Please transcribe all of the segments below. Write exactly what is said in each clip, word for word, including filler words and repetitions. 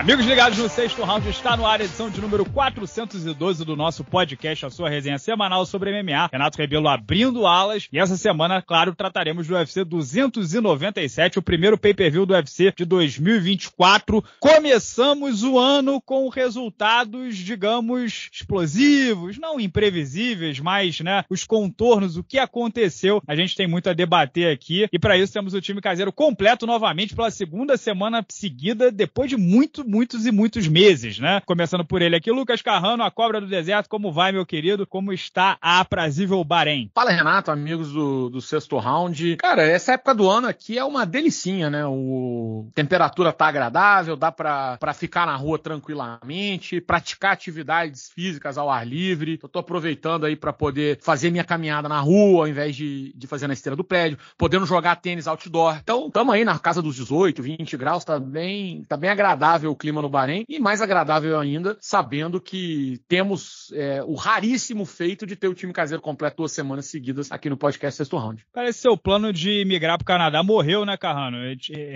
Amigos ligados no Sexto Round, está no ar a edição de número quatrocentos e doze do nosso podcast, a sua resenha semanal sobre M M A. Renato Rebelo abrindo alas e essa semana, claro, trataremos do U F C duzentos e noventa e sete, o primeiro pay-per-view do U F C de dois mil e vinte e quatro. Começamos o ano com resultados, digamos, explosivos, não imprevisíveis, mas né, os contornos, o que aconteceu, a gente tem muito a debater aqui e para isso temos o time caseiro completo novamente pela segunda semana seguida, depois de muito muitos e muitos meses, né? Começando por ele aqui, Lucas Carrano, a cobra do deserto. Como vai, meu querido? Como está a aprazível Bahrein? Fala, Renato, amigos do, do Sexto Round. Cara, essa época do ano aqui é uma delicinha, né? O... A temperatura tá agradável, dá pra, pra ficar na rua tranquilamente, praticar atividades físicas ao ar livre. Eu tô aproveitando aí pra poder fazer minha caminhada na rua, ao invés de, de fazer na esteira do prédio, podendo jogar tênis outdoor. Então, tamo aí na casa dos dezoito, vinte graus, tá bem, tá bem agradável o clima no Bahrein, e mais agradável ainda sabendo que temos é, o raríssimo feito de ter o time caseiro completo duas semanas seguidas aqui no podcast Sexto Round. Parece que seu plano de migrar pro Canadá morreu, né, Carrano?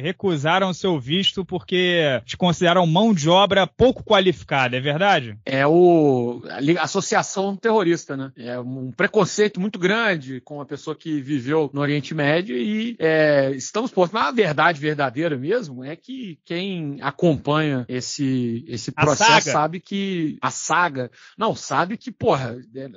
Recusaram seu visto porque te consideraram mão de obra pouco qualificada, é verdade? É o... a associação terrorista, né? É um preconceito muito grande com uma pessoa que viveu no Oriente Médio e é, estamos postos. Mas a verdade verdadeira mesmo é que quem acompanha Esse, esse processo sabe que a saga, não, sabe que, porra,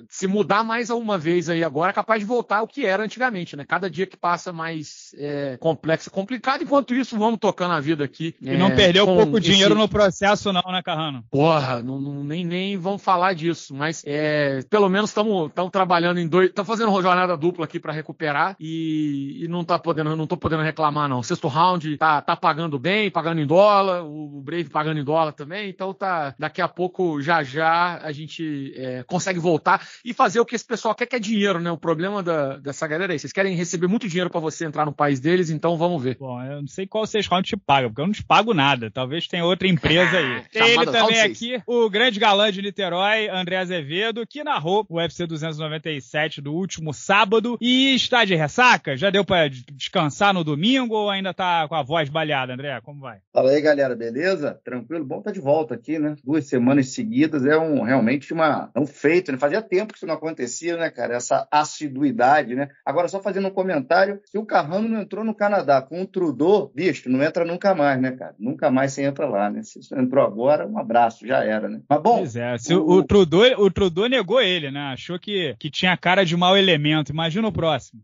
se mudar mais uma vez aí agora, é capaz de voltar ao que era antigamente, né? Cada dia que passa mais é, complexo e complicado. Enquanto isso, vamos tocando a vida aqui. E é, não perdeu pouco esse... dinheiro no processo, não, né, Carrano? Porra, não, não, nem, nem vamos falar disso, mas é, pelo menos estamos trabalhando em dois, estamos fazendo uma jornada dupla aqui para recuperar e, e não tá podendo, não tô podendo reclamar, não. Sexto Round tá, tá pagando bem, pagando em dólar, o Brave pagando em dólar também, então tá, daqui a pouco, já já, a gente é, consegue voltar e fazer o que esse pessoal quer, que é dinheiro, né? O problema da, dessa galera é isso, eles querem receber muito dinheiro pra você entrar no país deles, então vamos ver. Bom, eu não sei qual Sexto Round te paga, porque eu não te pago nada, talvez tenha outra empresa aí. Tem ele também aqui, o grande galã de Niterói, André Azevedo, que narrou o U F C duzentos e noventa e sete do último sábado e está de ressaca? Já deu pra descansar no domingo ou ainda tá com a voz baleada, André? Como vai? Fala aí, galera, beleza? Tranquilo, bom estar de volta aqui, né? Duas semanas seguidas é um, realmente uma, é um feito, né? Fazia tempo que isso não acontecia, né, cara? Essa assiduidade, né? Agora, só fazendo um comentário, se o Carrano não entrou no Canadá com o Trudeau, bicho, não entra nunca mais, né, cara? Nunca mais você entra lá, né? Se entrou agora, um abraço, já era, né? Mas bom... Pois é, se o, o, Trudeau, o Trudeau negou ele, né? Achou que, que tinha cara de mau elemento, imagina o próximo.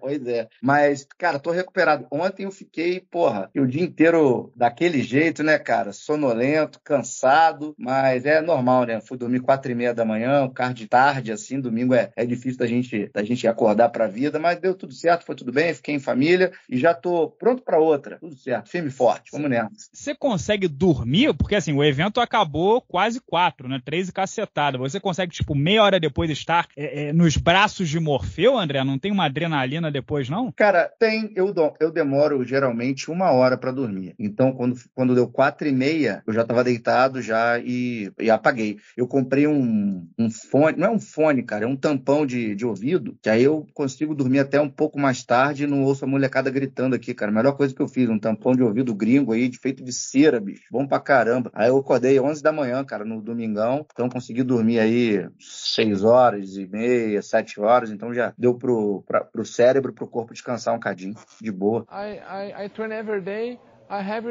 Pois é, mas, cara, tô recuperado. Ontem eu fiquei, porra, o dia inteiro daquele jeito, né, cara, sonolento, cansado, mas é normal, né? Fui dormir quatro e meia da manhã, o carro de tarde, assim, domingo é, é difícil da gente, da gente acordar pra vida, mas deu tudo certo, foi tudo bem, fiquei em família e já tô pronto pra outra. Tudo certo, firme e forte, vamos nessa. Você consegue dormir? Porque, assim, o evento acabou quase quatro, né? Três e cacetada. Você consegue, tipo, meia hora depois estar é, é, nos braços de Morfeu, André? Não tem uma adrenalina depois, não? Cara, tem. Eu, eu demoro, geralmente, uma hora pra dormir. Então, quando, quando deu quatro e meia, eu já estava deitado já e, e apaguei. Eu comprei um, um fone, não é um fone, cara, é um tampão de, de ouvido, que aí eu consigo dormir até um pouco mais tarde e não ouço a molecada gritando aqui, cara. A melhor coisa que eu fiz, um tampão de ouvido gringo aí, de feito de cera, bicho. Bom pra caramba. Aí eu acordei onze da manhã, cara, no domingão, então consegui dormir aí seis horas e meia, sete horas, então já deu pro, pra, pro cérebro, pro corpo descansar um cadinho, de boa. I, I, I train every day. I have,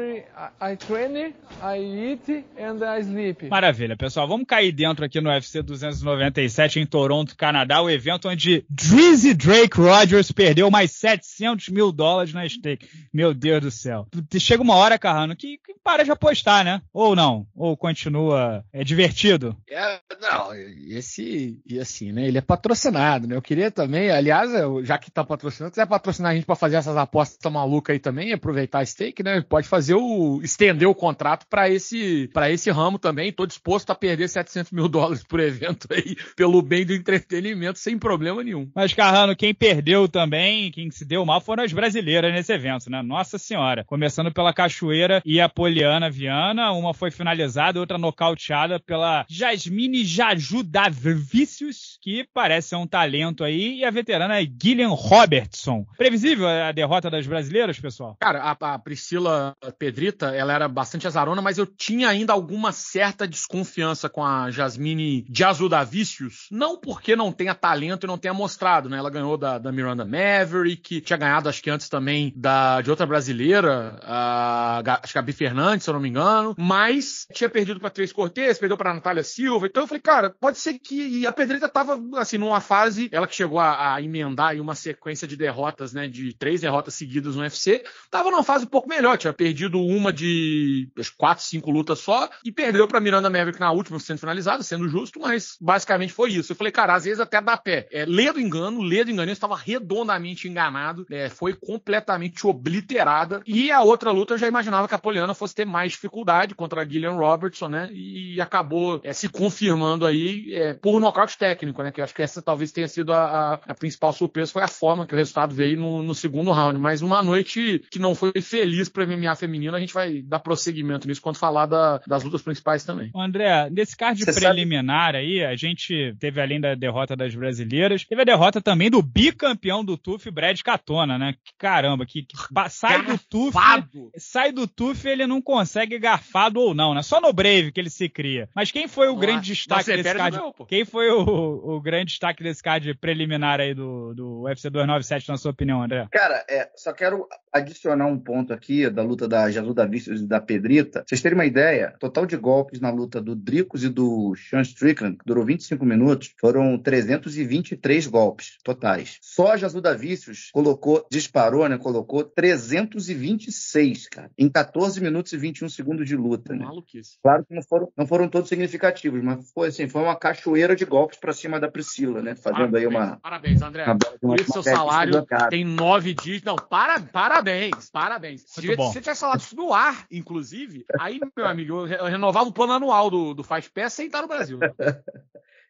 I train, I eat and I sleep. Maravilha, pessoal. Vamos cair dentro aqui no U F C duzentos e noventa e sete em Toronto, Canadá, o evento onde Drizzy Drake Rogers perdeu mais setecentos mil dólares na stake. Meu Deus do céu. Chega uma hora, Carrano, que, que para de apostar, né? Ou não? Ou continua? É divertido? É, não, esse, e assim, né? Ele é patrocinado, né? Eu queria também, aliás, já que tá patrocinando, quiser patrocinar a gente pra fazer essas apostas malucas aí também, aproveitar a stake, né? Pode fazer o... estender o contrato para esse, para esse ramo também. Tô disposto a perder setecentos mil dólares por evento aí, pelo bem do entretenimento, sem problema nenhum. Mas, Carrano, quem perdeu também, quem se deu mal, foram as brasileiras nesse evento, né? Nossa Senhora. Começando pela Cachoeira e a Poliana Viana. Uma foi finalizada, outra nocauteada pela Jasmine Jasudavicius, que parece ser um talento aí, e a veterana é Gillian Robertson. Previsível a derrota das brasileiras, pessoal? Cara, a, a Priscila Priscila Pedrita, ela era bastante azarona, mas eu tinha ainda alguma certa desconfiança com a Jasmine Jasudavicius, não porque não tenha talento e não tenha mostrado, né? Ela ganhou da, da Miranda Maverick, tinha ganhado acho que antes também da, de outra brasileira, a, acho que a Gabi Fernandes, se eu não me engano, mas tinha perdido pra Três Cortez, perdeu pra Natália Silva, então eu falei, cara, pode ser que... E a Pedrita tava, assim, numa fase, ela que chegou a, a emendar aí uma sequência de derrotas, né, de três derrotas seguidas no U F C, tava numa fase um pouco melhor, tinha perdido uma de quatro, cinco lutas só, e perdeu pra Miranda Maverick na última, sendo finalizada, sendo justo, mas basicamente foi isso. Eu falei, cara, às vezes até dá pé. É, lê do engano, lê do engano, eu estava redondamente enganado, é, foi completamente obliterada, e a outra luta eu já imaginava que a Poliana fosse ter mais dificuldade contra a Gillian Robertson, né, e acabou é, se confirmando aí é, por nocaute técnico, né, que eu acho que essa talvez tenha sido a, a, a principal surpresa, foi a forma que o resultado veio no, no segundo round, mas uma noite que não foi feliz para a M M A feminina, a gente vai dar prosseguimento nisso quando falar da, das lutas principais também. André, nesse card Cê preliminar sabe? Aí, a gente teve além da derrota das brasileiras, teve a derrota também do bicampeão do T U F, Brad Catona, né, que caramba, que, que sai do T U F, sai do T U F ele não consegue garfado ou não, né, só no Brave que ele se cria, mas quem foi o Nossa. grande destaque Nossa, desse card? Meu, quem foi o, o grande destaque desse card preliminar aí do, do U F C duzentos e noventa e sete, na sua opinião, André? Cara, é, só quero adicionar um ponto aqui da luta da Jasudavicius e da Pedrita. Pra vocês terem uma ideia, total de golpes na luta do Dricus e do Sean Strickland, que durou vinte e cinco minutos, foram trezentos e vinte e três golpes totais. Só a Jasudavicius colocou, disparou, né, colocou trezentos e vinte e seis, cara, em catorze minutos e vinte e um segundos de luta, né? Maluquice. Claro que não foram, não foram todos significativos, mas foi assim, foi uma cachoeira de golpes pra cima da Priscila, né? Fazendo parabéns, aí uma... Parabéns, André. Uma, uma, Por isso seu salário tem nove dígitos. Não, para, parabéns, parabéns. Se você tivesse falado isso no ar, inclusive, aí, meu amigo, eu renovava o plano anual do, do Fight Pass sem estar no Brasil.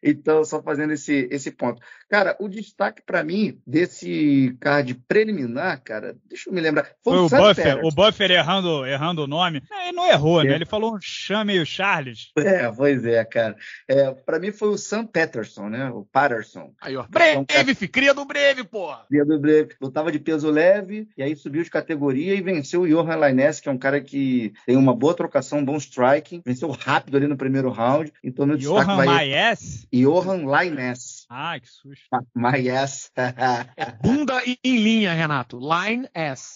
Então, só fazendo esse, esse ponto. Cara, o destaque pra mim desse card preliminar, cara, deixa eu me lembrar. Foi, foi o, o Buffer, o Buffer errando, errando o nome. Não, ele não errou, é. né? Ele falou um chame o Charles. É, pois é, cara. É, pra mim foi o Sam Patterson, né? O Patterson. Aí, ó. Breve, então, cria do Breve, porra! Cria do Breve. Lutava de peso leve, e aí subiu de categoria e venceu o Johan Lainez, que é um cara que tem uma boa trocação, um bom striking. Venceu rápido ali no primeiro round. Então, meu Johan destaque vai... Lainez? Johan Lainez. Ah, que susto. Lainez. É bunda em linha, Renato. Lainez.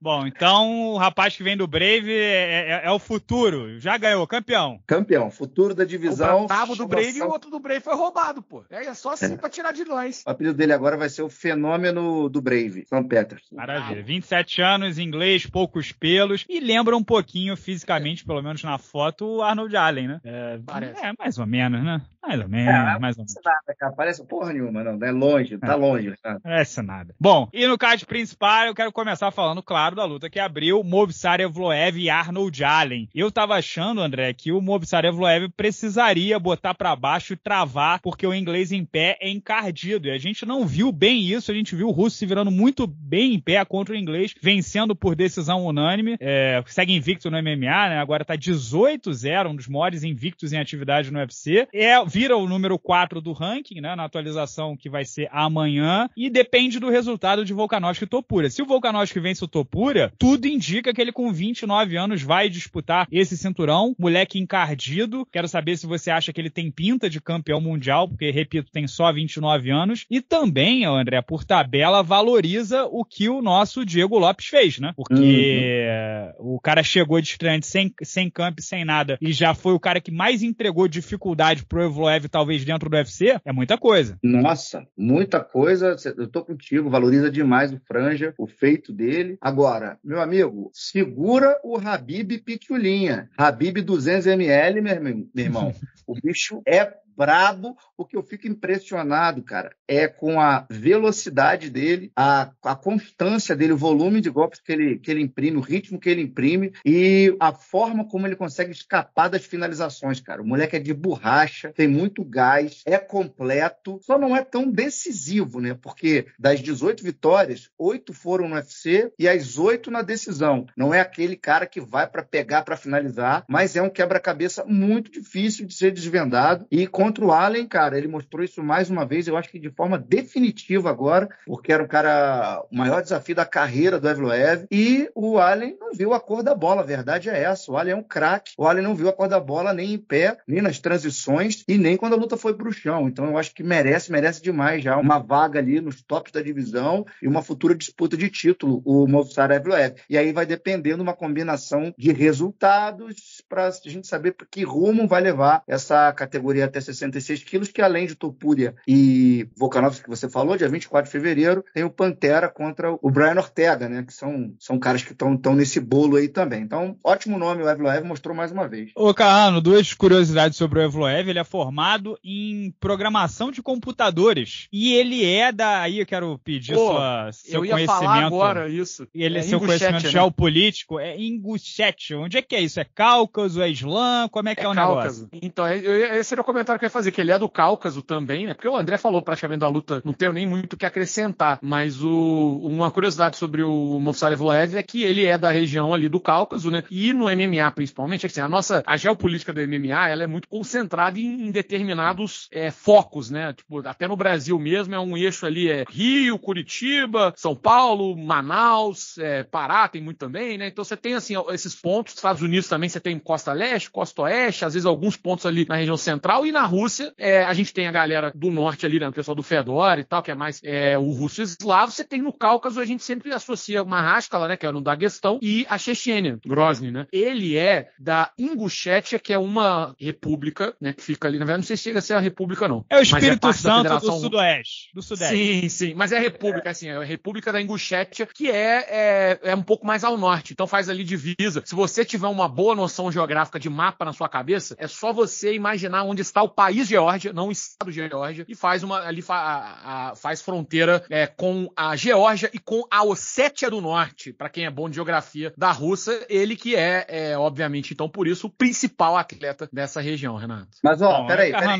Bom, então o rapaz que vem do Brave é, é, é o futuro. Já ganhou, campeão. Campeão, futuro da divisão. O tava do Brave e o outro do Brave foi roubado, pô. É só assim pra tirar de nós. O apelido dele agora vai ser o fenômeno do Brave, Sam Patterson. Maravilha. vinte e sete anos, inglês, poucos pelos. E lembra um pouquinho fisicamente, pelo menos na foto, o Arnold Allen, né? É, parece. É, mais ou menos, né? Mais ou menos, é, mais ou menos. Nada, cara. Parece porra nenhuma, não. É longe, tá é, longe. Não parece nada. Bom, e no card principal, eu quero começar falando, claro, da luta que abriu Movsar Evloev e Arnold Allen. Eu tava achando, André, que o Movsar Evloev precisaria botar pra baixo e travar, porque o inglês em pé é encardido. E a gente não viu bem isso, a gente viu o russo se virando muito bem em pé contra o inglês, vencendo por decisão unânime. É, segue invicto no M M A, né? Agora tá dezoito a zero, um dos maiores invictos em atividade no U F C. É, vira o número quatro do ranking, né, na atualização que vai ser amanhã, e depende do resultado de Volkanovski e Topuria. Se o Volkanovski vence o Topuria, tudo indica que ele com vinte e nove anos vai disputar esse cinturão, moleque encardido. Quero saber se você acha que ele tem pinta de campeão mundial, porque, repito, tem só vinte e nove anos, e também, André, por tabela, valoriza o que o nosso Diego Lopes fez, né, porque uhum. o cara chegou de estreante sem, sem camp, sem nada, e já foi o cara que mais entregou dificuldade pro Evloev, talvez, dentro do U F C, é muita coisa. Nossa, muita coisa. Eu tô contigo, valoriza demais o franja, o feito dele. Agora, meu amigo, segura o Habib Pitulinha. Habib duzentos mililitros, meu irmão. O bicho é brabo. O que eu fico impressionado, cara, é com a velocidade dele, a, a constância dele, o volume de golpes que ele, que ele imprime, o ritmo que ele imprime e a forma como ele consegue escapar das finalizações, cara. O moleque é de borracha, tem muito gás, é completo, só não é tão decisivo, né? Porque das dezoito vitórias, oito foram no U F C e as oito na decisão. Não é aquele cara que vai pra pegar, pra finalizar, mas é um quebra-cabeça muito difícil de ser desvendado e com contra o Allen, cara, ele mostrou isso mais uma vez, eu acho que de forma definitiva agora, porque era o cara, o maior desafio da carreira do Evloev, e o Allen não viu a cor da bola, a verdade é essa, o Allen é um craque, o Allen não viu a cor da bola nem em pé, nem nas transições, e nem quando a luta foi pro chão, então eu acho que merece, merece demais já uma vaga ali nos tops da divisão e uma futura disputa de título, o Movsar Evloev, e aí vai dependendo uma combinação de resultados para a gente saber que rumo vai levar essa categoria até sessenta e seis quilos, que além de Topuria e Volkanovski, que você falou, dia vinte e quatro de fevereiro, tem o Pantera contra o Brian Ortega, né? Que são, são caras que estão nesse bolo aí também. Então, ótimo nome, o Evloev mostrou mais uma vez. Ô, Carrano, duas curiosidades sobre o Evloev. Ele é formado em programação de computadores. E ele é da... Aí eu quero pedir Pô, sua, seu eu ia conhecimento... falar agora isso. Ele é seu conhecimento, né? Geopolítico. É Inguchétia. Onde é que é isso? É Cáucaso? É Islã? Como é que é, é o Cáucaso. Negócio? Então, esse era o comentário que eu ia fazer, que ele é do Cáucaso também, né? Porque o André falou praticamente da luta, não tenho nem muito o que acrescentar, mas o, uma curiosidade sobre o Movsar Evloev é que ele é da região ali do Cáucaso, né? E no M M A, principalmente, é que assim, a nossa, a geopolítica do M M A, ela é muito concentrada em, em determinados é, focos, né? Tipo, até no Brasil mesmo é um eixo ali, é Rio, Curitiba, São Paulo, Manaus, é, Pará tem muito também, né? Então você tem, assim, esses pontos, Estados Unidos também você tem Costa Leste, Costa Oeste, às vezes alguns pontos ali na região central, e na Rússia é, a gente tem a galera do norte ali, né, o pessoal do Fedor e tal, que é mais é, o russo eslavo. Você tem no Cáucaso, a gente sempre associa uma Maháskala, né, que é no Daguestão, e a Chechênia, Grozny, né. Ele é da Inguchétia, que é uma república, né, que fica ali, na verdade não sei se chega a ser a república não. É o Espírito é Santo do Sudoeste, do Sudeste. Sim, sim, mas é a república, assim, é a república da Inguchétia, que é, é, é um pouco mais ao norte, então faz ali divisa. Se você tiver uma boa noção geográfica de mapa na sua cabeça, é só você imaginar onde está o país Geórgia, não o estado Geórgia, e faz uma ali fa, a, a, faz fronteira é, com a Geórgia e com a Ossétia do Norte, para quem é bom de geografia da Rússia, ele que é, é obviamente, então por isso, o principal atleta dessa região, Renato. Mas ó, peraí, peraí.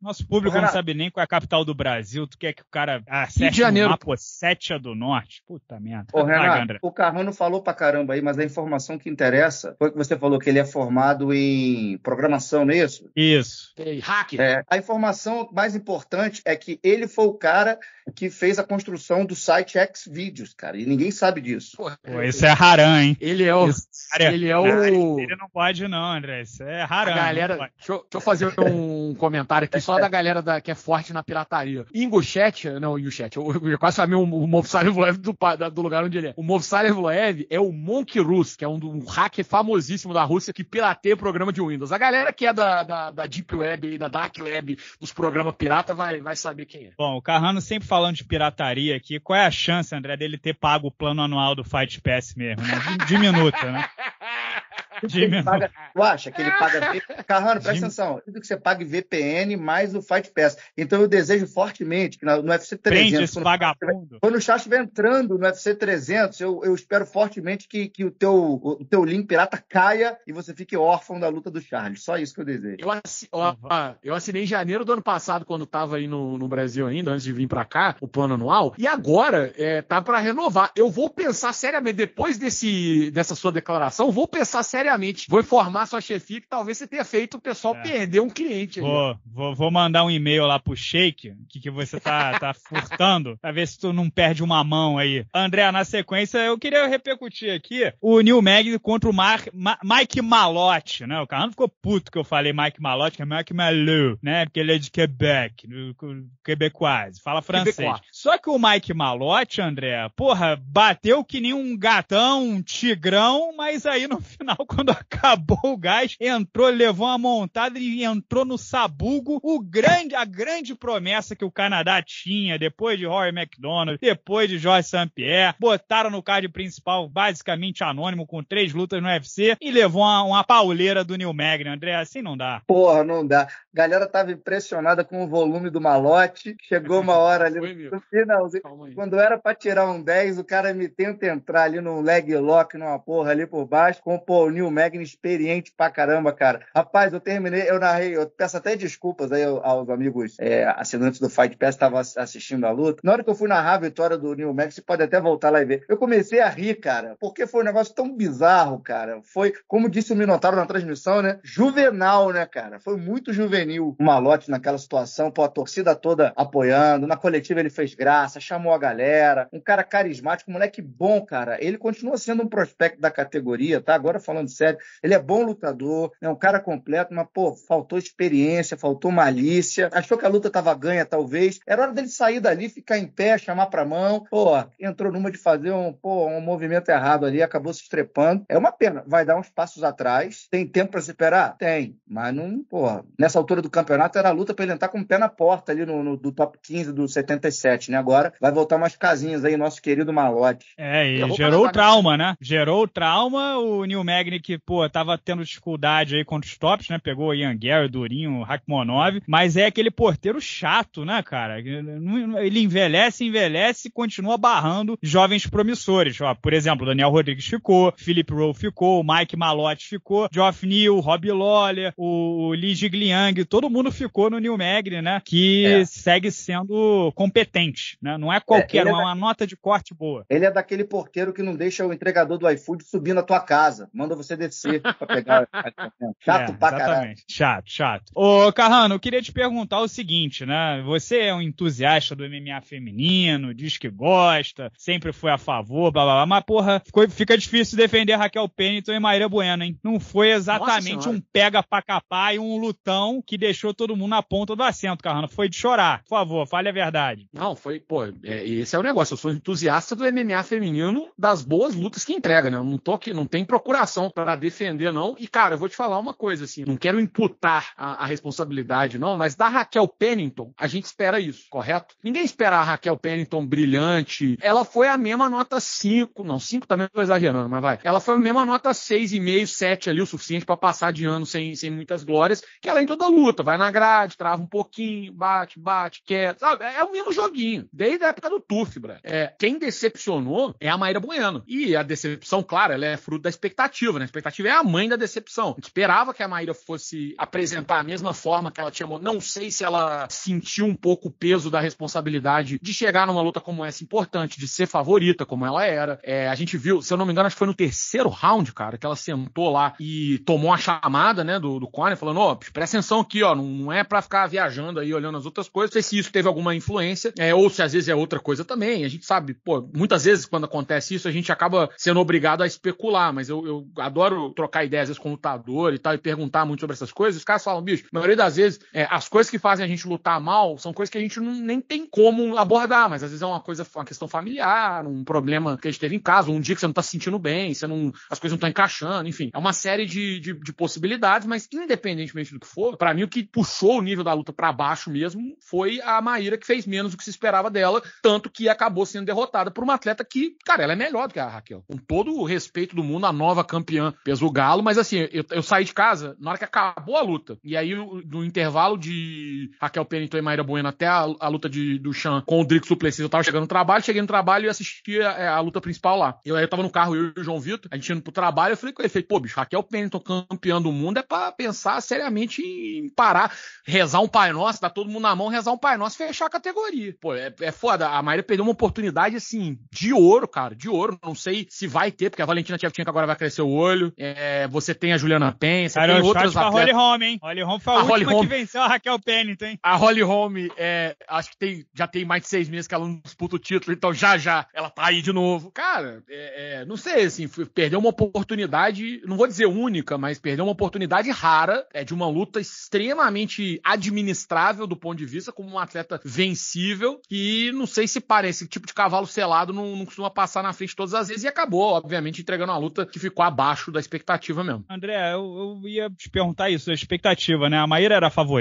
Nosso público não sabe nem qual é a capital do Brasil, tu quer que o cara acerte o mapa Ossétia do Norte? Puta merda. Ô Renato, o Carrano falou pra caramba aí, mas a informação que interessa foi que você falou que ele é formado em programação, não é isso? Isso. Ei, hacker. É. A informação mais importante é que ele foi o cara que fez a construção do site Xvideos, cara, e ninguém sabe disso. Pô, isso é Haran, hein? Ele é o... Isso, ele é o... Ele não pode não, André, isso é Haran. Galera... Deixa, eu, deixa eu fazer um comentário aqui só da galera da... que é forte na pirataria. Inguchétia, não, Inguchétia, eu, eu quase chamei o, o Movsar Evloev do, do lugar onde ele é. O Movsar Evloev é o Monkey Rus, que é um, um hacker famosíssimo da Rússia que pirateia o programa de Windows. A galera que é da, da, da Deep Web, da Dark Web, dos programas pirata, vai, vai saber quem é. Bom, o Carrano sempre falando de pirataria aqui, qual é a chance, André, dele ter pago o plano anual do Fight Pass mesmo, né? Diminuta, né? Paga, tu acha que ele paga V P N? Carrano, presta Jimmy. atenção, tudo que você paga V P N mais o Fight Pass. Então eu desejo fortemente que no U F C trezentos, quando, vagabundo. quando o Charles estiver entrando no U F C trezentos, eu, eu espero fortemente que, que o, teu, o teu link pirata caia e você fique órfão da luta do Charles. Só isso que eu desejo. Eu, assi, ó, eu assinei em janeiro do ano passado, quando tava aí no, no Brasil ainda, antes de vir pra cá, o plano anual, e agora é, tá pra renovar. Eu vou pensar seriamente, depois desse, dessa sua declaração, vou pensar seriamente Vou informar sua chefia que talvez você tenha feito o pessoal é. perder um cliente. Vou, vou, vou mandar um e-mail lá pro Shake, que, que você tá, tá furtando, pra ver se tu não perde uma mão aí. André, na sequência, eu queria repercutir aqui o Neil Magny contra o Mar, Ma, Mike Malott, né? O Carrano ficou puto que eu falei Mike Malott, que é Mike Malou, né? Porque ele é de Quebec, quebecoise, fala francês. Quebecois. Só que o Mike Malott, André, porra, bateu que nem um gatão, um tigrão, mas aí no final, quando acabou o gás, entrou, levou uma montada e entrou no sabugo. O grande, a grande promessa que o Canadá tinha, depois de Rory MacDonald, depois de Jorge Saint Pierre, botaram no card principal, basicamente anônimo, com três lutas no U F C, e levou uma, uma pauleira do Neil Magny. André, assim não dá. Porra, não dá. Galera tava impressionada com o volume do Malott. Chegou uma hora ali Foi, no finalzinho. Quando era pra tirar um dez, o cara me tenta entrar ali num leg lock, numa porra ali por baixo, com o Paul Neil Neil Magny, experiente pra caramba, cara. Rapaz, eu terminei, eu narrei, eu peço até desculpas aí aos amigos é, assinantes do Fight Pass, estavam assistindo a luta. Na hora que eu fui narrar a vitória do Neil Magny, você pode até voltar lá e ver. Eu comecei a rir, cara, porque foi um negócio tão bizarro, cara. Foi, como disse o Minotauro na transmissão, né? Juvenal, né, cara? Foi muito juvenil o Malott naquela situação, pô, a torcida toda apoiando. Na coletiva ele fez graça, chamou a galera. Um cara carismático, um moleque bom, cara. Ele continua sendo um prospecto da categoria, tá? Agora falando sério, ele é bom lutador, é um cara completo, mas, pô, faltou experiência, faltou malícia. Achou que a luta tava ganha, talvez. Era hora dele sair dali, ficar em pé, chamar pra mão. Pô, entrou numa de fazer um, pô, um movimento errado ali, acabou se estrepando. É uma pena. Vai dar uns passos atrás. Tem tempo pra se esperar? Tem. Mas não, pô, nessa altura do campeonato era a luta pra ele entrar com o pé na porta ali no, no do top quinze do setenta e sete, né? Agora vai voltar umas casinhas aí, nosso querido Malott. É, e gerou trauma, né? Gerou trauma. O Neil Magny que, pô, tava tendo dificuldade aí contra os tops, né? Pegou o Ian Gary, o Durinho, o Rakhmonov, mas é aquele porteiro chato, né, cara? Ele envelhece, envelhece e continua barrando jovens promissores. Ó, por exemplo, Daniel Rodrigues ficou, Philip Rowe ficou, o Mike Malott ficou, Geoff Neal, Robbie Lawler, o Lee Jigliang, todo mundo ficou no Neil Magny, né? Que é. segue sendo competente, né? Não é qualquer, é, não é da... uma nota de corte boa. Ele é daquele porteiro que não deixa o entregador do iFood subir na tua casa, manda você descer pra pegar. Chato é, pra exatamente. Caralho. Chato, chato. Ô, Carrano, eu queria te perguntar o seguinte, né? Você é um entusiasta do M M A feminino, diz que gosta, sempre foi a favor, blá, blá, blá, mas, porra, ficou, fica difícil defender Raquel Pennington e Mayra Bueno, hein? Não foi exatamente um pega pra capar e um lutão que deixou todo mundo na ponta do assento, Carrano. Foi de chorar. Por favor, fale a verdade. Não, foi, pô, é, esse é o negócio. Eu sou entusiasta do M M A feminino, das boas lutas que entrega, né? Eu não tô aqui, não tem procuração pra defender, não. E, cara, eu vou te falar uma coisa, assim, não quero imputar a, a responsabilidade, não, mas da Raquel Pennington, a gente espera isso, correto? Ninguém espera a Raquel Pennington brilhante. Ela foi a mesma nota cinco, não, cinco também estou exagerando, mas vai. Ela foi a mesma nota seis vírgula cinco, sete ali, o suficiente para passar de ano sem, sem muitas glórias, que ela em toda luta, vai na grade, trava um pouquinho, bate, bate, quer, sabe? É o mesmo joguinho, desde a época do T U F, bro. É, quem decepcionou é a Mayra Bueno. E a decepção, claro, ela é fruto da expectativa, né? A expectativa é a mãe da decepção. A gente esperava que a Mayra fosse apresentar a mesma forma que ela tinha. Não sei se ela sentiu um pouco o peso da responsabilidade de chegar numa luta como essa importante, de ser favorita como ela era. É, a gente viu, se eu não me engano, acho que foi no terceiro round, cara, que ela sentou lá e tomou a chamada, né, do, do Conner, falando, ó, oh, presta atenção aqui, ó, não, não é pra ficar viajando aí, olhando as outras coisas. Não sei se isso teve alguma influência, é, ou se às vezes é outra coisa também. A gente sabe, pô, muitas vezes quando acontece isso, a gente acaba sendo obrigado a especular, mas eu, eu adoro trocar ideias às vezes com o lutador e tal, e perguntar muito sobre essas coisas. Os caras falam, bicho, a maioria das vezes, é, as coisas que fazem a gente lutar mal são coisas que a gente não, nem tem como abordar, mas às vezes é uma coisa, uma questão familiar, um problema que a gente teve em casa, um dia que você não tá se sentindo bem, você não, as coisas não estão encaixando, enfim. É uma série de, de, de possibilidades, mas independentemente do que for, pra mim o que puxou o nível da luta pra baixo mesmo foi a Mayra, que fez menos do que se esperava dela, tanto que acabou sendo derrotada por uma atleta que, cara, ela é melhor do que a Raquel. Com todo o respeito do mundo, a nova campeã peso galo, mas assim, eu, eu saí de casa na hora que acabou a luta, e aí no intervalo de Raquel Pennington e Mayra Bueno até a, a luta de, do Sean com o Dricus Du Plessis, eu tava chegando no trabalho, cheguei no trabalho e assisti a, a luta principal lá. Eu, eu tava no carro, eu e o João Vitor, a gente indo pro trabalho, eu falei com ele, falei, pô, bicho, Raquel Pennington campeã do mundo é pra pensar seriamente em parar, rezar um Pai Nosso, dar todo mundo na mão, rezar um Pai Nosso, fechar a categoria. Pô, é, é foda, a Mayra perdeu uma oportunidade, assim, de ouro, cara, de ouro, não sei se vai ter, porque a Valentina Shevchenko agora vai crescer o olho, é, você tem a Juliana Peña, você cara, tem outras atletas. Holly Holm, hein? Holly Holm foi a, a última Holly que venceu a Raquel Pennington, hein? A Holly Holm, é, acho que tem, já tem mais de seis meses que ela não disputa o título, então já, já, ela tá aí de novo. Cara, é, é, não sei, assim, perdeu uma oportunidade, não vou dizer única, mas perdeu uma oportunidade rara, é, de uma luta extremamente administrável do ponto de vista, como uma atleta vencível, e não sei se parece, esse tipo de cavalo selado não, não costuma passar na frente todas as vezes, e acabou, obviamente, entregando uma luta que ficou abaixo da expectativa mesmo. André, eu, eu ia te perguntar isso, a expectativa, né? A Mayra era a favor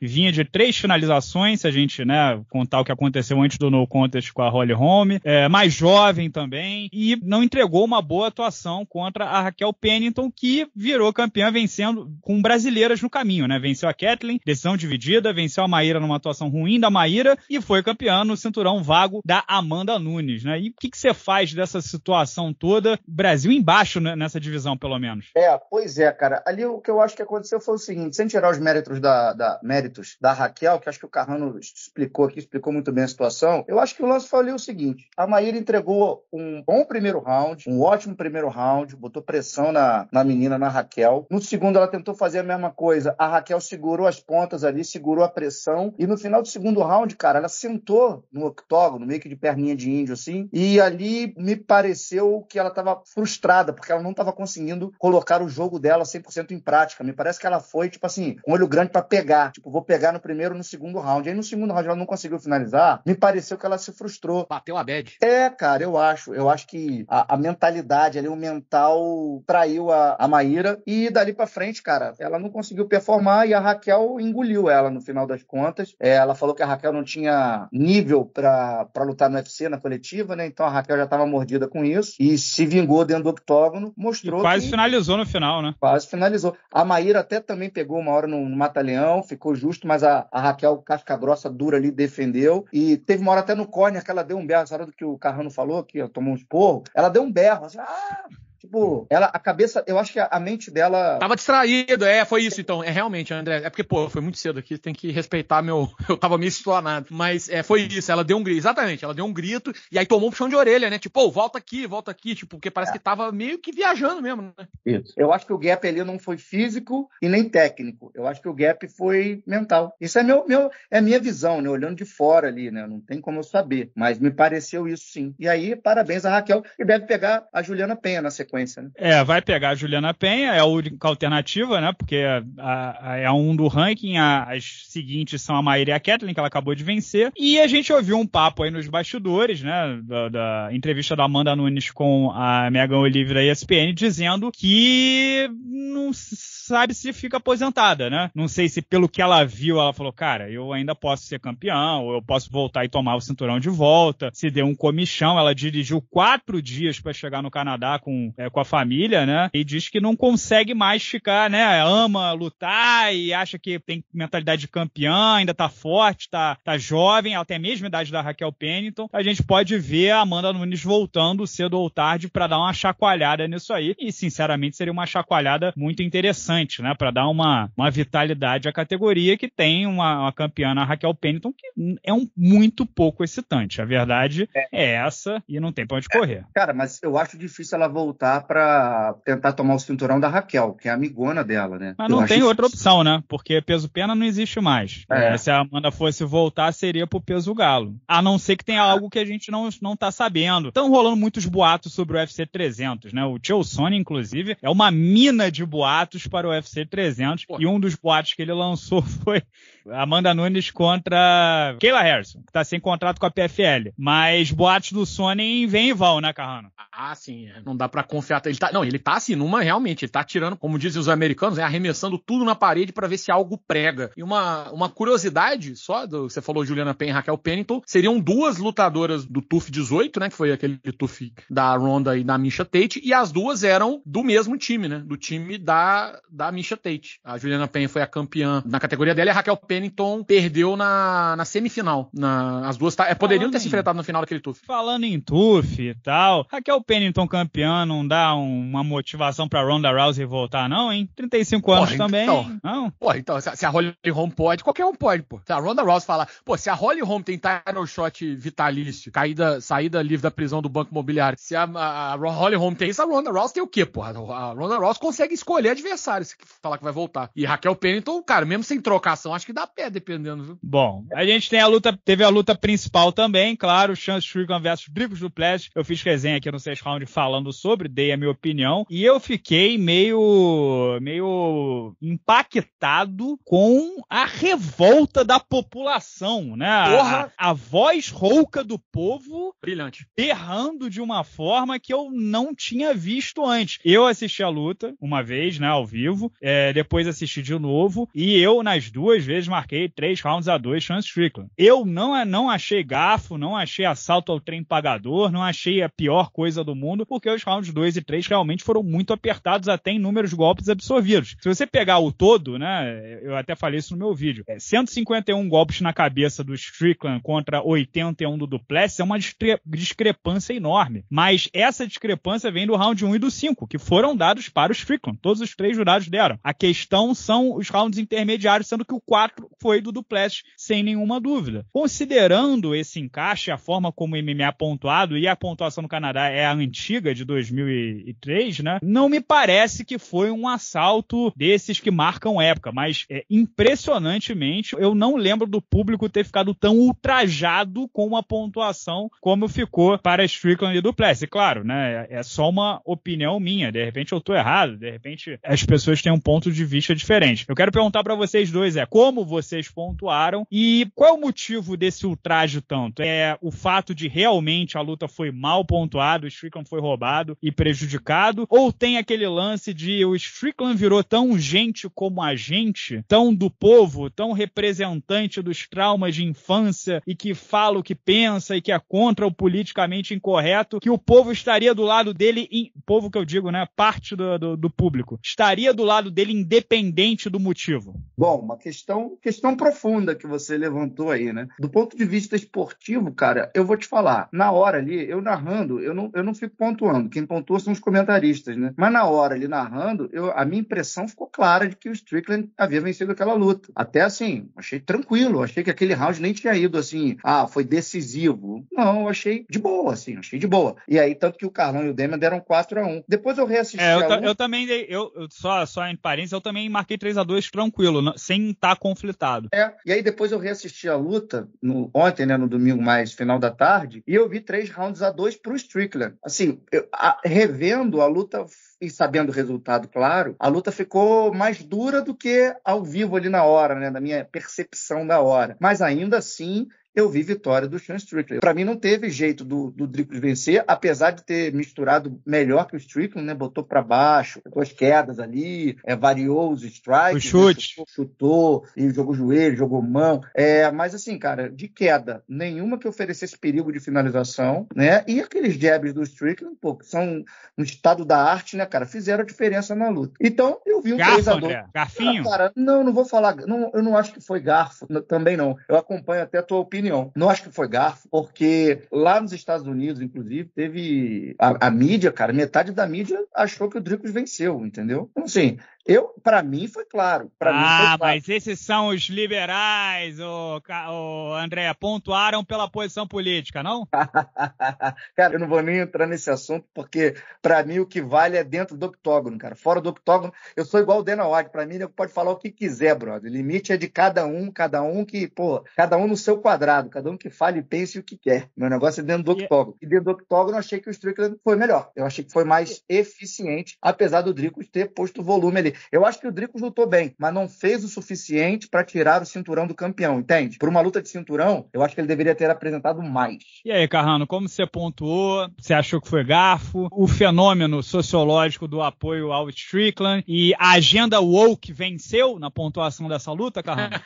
vinha de três finalizações, se a gente, né, contar o que aconteceu antes do No Contest com a Holly Holm, é, mais jovem também, e não entregou uma boa atuação contra a Raquel Pennington, que virou campeã vencendo com brasileiras no caminho, né, venceu a Kathleen, decisão dividida, venceu a Mayra numa atuação ruim da Mayra, e foi campeã no cinturão vago da Amanda Nunes, né, e o que que você faz dessa situação toda, Brasil embaixo, né, nessa divisão divisão, pelo menos. É, pois é, cara. Ali o que eu acho que aconteceu foi o seguinte, sem tirar os méritos da, da, méritos da Raquel, que acho que o Carrano explicou aqui, explicou muito bem a situação, eu acho que o lance foi ali o seguinte, a Mayra entregou um bom primeiro round, um ótimo primeiro round, botou pressão na, na menina, na Raquel. No segundo, ela tentou fazer a mesma coisa. A Raquel segurou as pontas ali, segurou a pressão, e no final do segundo round, cara, ela sentou no octógono, meio que de perninha de índio, assim, e ali me pareceu que ela estava frustrada, porque ela não estava conseguindo colocar o jogo dela cem por cento em prática. Me parece que ela foi, tipo assim, com olho grande para pegar. Tipo, vou pegar no primeiro, no segundo round. Aí no segundo round ela não conseguiu finalizar. Me pareceu que ela se frustrou. Bateu a bad. É, cara, eu acho. Eu acho que a, a mentalidade ali, o mental traiu a, a Mayra, e dali pra frente, cara, ela não conseguiu performar e a Raquel engoliu ela no final das contas. É, ela falou que a Raquel não tinha nível pra, pra lutar no U F C, na coletiva, né? Então a Raquel já tava mordida com isso e se vingou dentro do octógono, mostrou. E quase que... finalizou no final, né? Quase finalizou. A Mayra até também pegou uma hora no, no Mata-Leão, ficou justo, mas a, a Raquel, casca grossa, dura ali, defendeu. E teve uma hora até no corner que ela deu um berro, sabe do que o Carrano falou, que tomou um esporro? Ela deu um berro, assim, ah... Tipo, ela, a cabeça, eu acho que a, a mente dela... Tava distraído, é, foi isso então. É realmente, André, é porque, pô, foi muito cedo aqui, tem que respeitar meu... Eu tava meio explanado, mas é, foi isso, ela deu um grito, exatamente, ela deu um grito e aí tomou um puxão de orelha, né? Tipo, pô, oh, volta aqui, volta aqui, tipo, porque parece é. que tava meio que viajando mesmo, né? Isso. Eu acho que o gap ali não foi físico e nem técnico, eu acho que o gap foi mental. Isso é, meu, meu, é minha visão, né? Olhando de fora ali, né? Não tem como eu saber, mas me pareceu isso sim. E aí, parabéns a Raquel, que deve pegar a Juliana Peña na sequência. Né? É, vai pegar a Juliana Peña, é a única alternativa, né? Porque é um do ranking, a, as seguintes são a Mayra e a Kathleen, que ela acabou de vencer. E a gente ouviu um papo aí nos bastidores, né? Da, da entrevista da Amanda Nunes com a Megan Oliveira da E S P N, dizendo que não sabe se fica aposentada, né? Não sei se pelo que ela viu, ela falou, cara, eu ainda posso ser campeão, ou eu posso voltar e tomar o cinturão de volta. Se deu um comichão, ela dirigiu quatro dias para chegar no Canadá com... É, com a família, né? E diz que não consegue mais ficar, né? Ama lutar e acha que tem mentalidade de campeã, ainda tá forte, tá, tá jovem, até a mesma idade da Raquel Pennington. A gente pode ver a Amanda Nunes voltando cedo ou tarde pra dar uma chacoalhada nisso aí. E, sinceramente, seria uma chacoalhada muito interessante, né? Pra dar uma, uma vitalidade à categoria que tem uma, uma campeã na Raquel Pennington, que é um muito pouco excitante. A verdade é essa e não tem pra onde correr. Cara, mas eu acho difícil ela voltar pra tentar tomar o cinturão da Raquel, que é a amigona dela, né? Mas não tem outra opção, né? Porque peso-pena não existe mais. É. Se a Amanda fosse voltar, seria pro peso-galo. A não ser que tenha algo que a gente não, não tá sabendo. Estão rolando muitos boatos sobre o U F C trezentos, né? O Tio Sony, inclusive, é uma mina de boatos para o U F C trezentos. Pô. E um dos boatos que ele lançou foi Amanda Nunes contra Kayla Harrison, que tá sem contrato com a P F L. Mas boatos do Sony vêm e vão, né, Carrano? Ah, sim. Não dá pra confiar. Ele tá, não, ele tá assim, numa realmente, ele tá tirando, como dizem os americanos, né, arremessando tudo na parede pra ver se algo prega. E uma, uma curiosidade só, do, você falou Juliana Peña e Raquel Pennington, seriam duas lutadoras do T U F dezoito, né, que foi aquele T U F da Ronda e da Misha Tate, e as duas eram do mesmo time, né, do time da, da Misha Tate. A Juliana Peña foi a campeã na categoria dela e a Raquel Pennington perdeu na, na semifinal. Na, as duas tá, poderiam falando ter se enfrentado no final daquele T U F. Falando em T U F e tal, Raquel Pennington campeã não dá uma motivação pra Ronda Rousey voltar, não, hein? trinta e cinco anos, pô, também. Então, não? Pô, então, se a Holly Holm pode, qualquer um pode, pô. Se a Ronda Rousey falar, pô, se a Holly Holm tem title shot vitalício, caída, saída livre da prisão do banco imobiliário, se a, a, a Holly Holm tem isso, a Ronda Rousey tem o quê, pô? A, a Ronda Rousey consegue escolher adversário se falar que vai voltar. E Raquel Pennington, cara, mesmo sem trocação, acho que dá pé, dependendo, viu? Bom, a gente tem a luta, teve a luta principal também, claro, Sean Strickland versus Dricus Du Plessis. Eu fiz resenha aqui no sexto round falando sobre, dei a minha opinião, e eu fiquei meio, meio impactado com a revolta da população, né? A, a voz rouca do povo brilhante, berrando de uma forma que eu não tinha visto antes. Eu assisti a luta uma vez, né, ao vivo, é, depois assisti de novo, e eu nas duas vezes marquei três rounds a dois Sean Strickland. Eu não, não achei gafo, não achei assalto ao trem pagador, não achei a pior coisa defesa do mundo, porque os rounds dois e três realmente foram muito apertados, até em números de golpes absorvidos. Se você pegar o todo, né, eu até falei isso no meu vídeo, é, cento e cinquenta e um golpes na cabeça do Strickland contra oitenta e um do Du Plessis é uma discre- discrepância enorme, mas essa discrepância vem do round um e do cinco, que foram dados para o Strickland, todos os três jurados deram. A questão são os rounds intermediários, sendo que o quatro foi do Du Plessis, sem nenhuma dúvida. Considerando esse encaixe, a forma como o M M A é pontuado, e a pontuação no Canadá é a antiga de dois mil e três, né? Não me parece que foi um assalto desses que marcam época, mas é, impressionantemente, eu não lembro do público ter ficado tão ultrajado com a pontuação como ficou para Strickland e Du Plessis. Claro, né? É só uma opinião minha, de repente eu estou errado, de repente as pessoas têm um ponto de vista diferente. Eu quero perguntar para vocês dois, é como vocês pontuaram e qual é o motivo desse ultraje tanto? É o fato de realmente a luta foi mal pontuada, o Strickland foi roubado e prejudicado, ou tem aquele lance de o Strickland virou tão gente como a gente, tão do povo, tão representante dos traumas de infância e que fala o que pensa e que é contra o politicamente incorreto, que o povo estaria do lado dele, em, povo que eu digo, né, parte do, do, do público, estaria do lado dele independente do motivo? Bom, uma questão, questão profunda que você levantou aí, né? Do ponto de vista esportivo, cara, eu vou te falar, na hora ali, eu narrando, eu não, eu não fico pontuando, quem pontua são os comentaristas, né? Mas na hora ali, narrando, eu, a minha impressão ficou clara de que o Strickland havia vencido aquela luta. Até assim, achei tranquilo, achei que aquele round nem tinha ido assim, ah, foi decisivo. Não, eu achei de boa, assim, achei de boa. E aí, tanto que o Carlão e o Demian deram quatro a um. Depois eu reassisti é, eu, ta, um... eu também, dei, eu, eu, só, só em parênteses, eu também marquei três a dois tranquilo, não, sem estar conflitado. É, e aí depois eu reassisti a luta, no, ontem, né, no domingo mais, final da tarde, e eu vi três rounds a dois pro Strickland. Assim, eu, a, revendo a luta e sabendo o resultado, claro, a luta ficou mais dura do que ao vivo ali na hora, né, na minha percepção da hora. Mas ainda assim, eu vi vitória do Sean Strickland. Para mim não teve jeito do, do Dricus vencer, apesar de ter misturado melhor que o Strickland, né? Botou para baixo, botou as quedas ali, é, variou os strikes, chute. Chutou, chutou, e jogou joelho, jogou mão. É, mas assim, cara, de queda, nenhuma que oferecesse perigo de finalização, né? E aqueles jabs do Strickland, pô, que são um estado da arte, né, cara? Fizeram a diferença na luta. Então, eu vi um três a dois. Garfinho? Ah, cara, não, não vou falar, não, eu não acho que foi garfo, também não. Eu acompanho até a tua opinião. Não acho que foi garfo, porque lá nos Estados Unidos, inclusive, teve a, a mídia, cara, metade da mídia achou que o Dricus venceu, entendeu? Então, assim, eu, pra mim foi claro. Pra ah, mim foi claro. Mas esses são os liberais, o, o André, pontuaram pela posição política, não? Cara, eu não vou nem entrar nesse assunto, porque pra mim o que vale é dentro do octógono, cara. Fora do octógono, eu sou igual o Dana White, pra mim ele pode falar o que quiser, brother. O limite é de cada um, cada um que, pô, cada um no seu quadrado. Cada um que fale e pense o que quer. Meu negócio é dentro do octógono. E dentro do octógono eu achei que o Strickland foi melhor. Eu achei que foi mais eficiente, apesar do Dricus ter posto volume ali. Eu acho que o Dricus lutou bem, mas não fez o suficiente para tirar o cinturão do campeão, entende? Por uma luta de cinturão, eu acho que ele deveria ter apresentado mais. E aí, Carrano, como você pontuou? Você achou que foi garfo? O fenômeno sociológico do apoio ao Strickland e a agenda woke venceu na pontuação dessa luta, Carrano?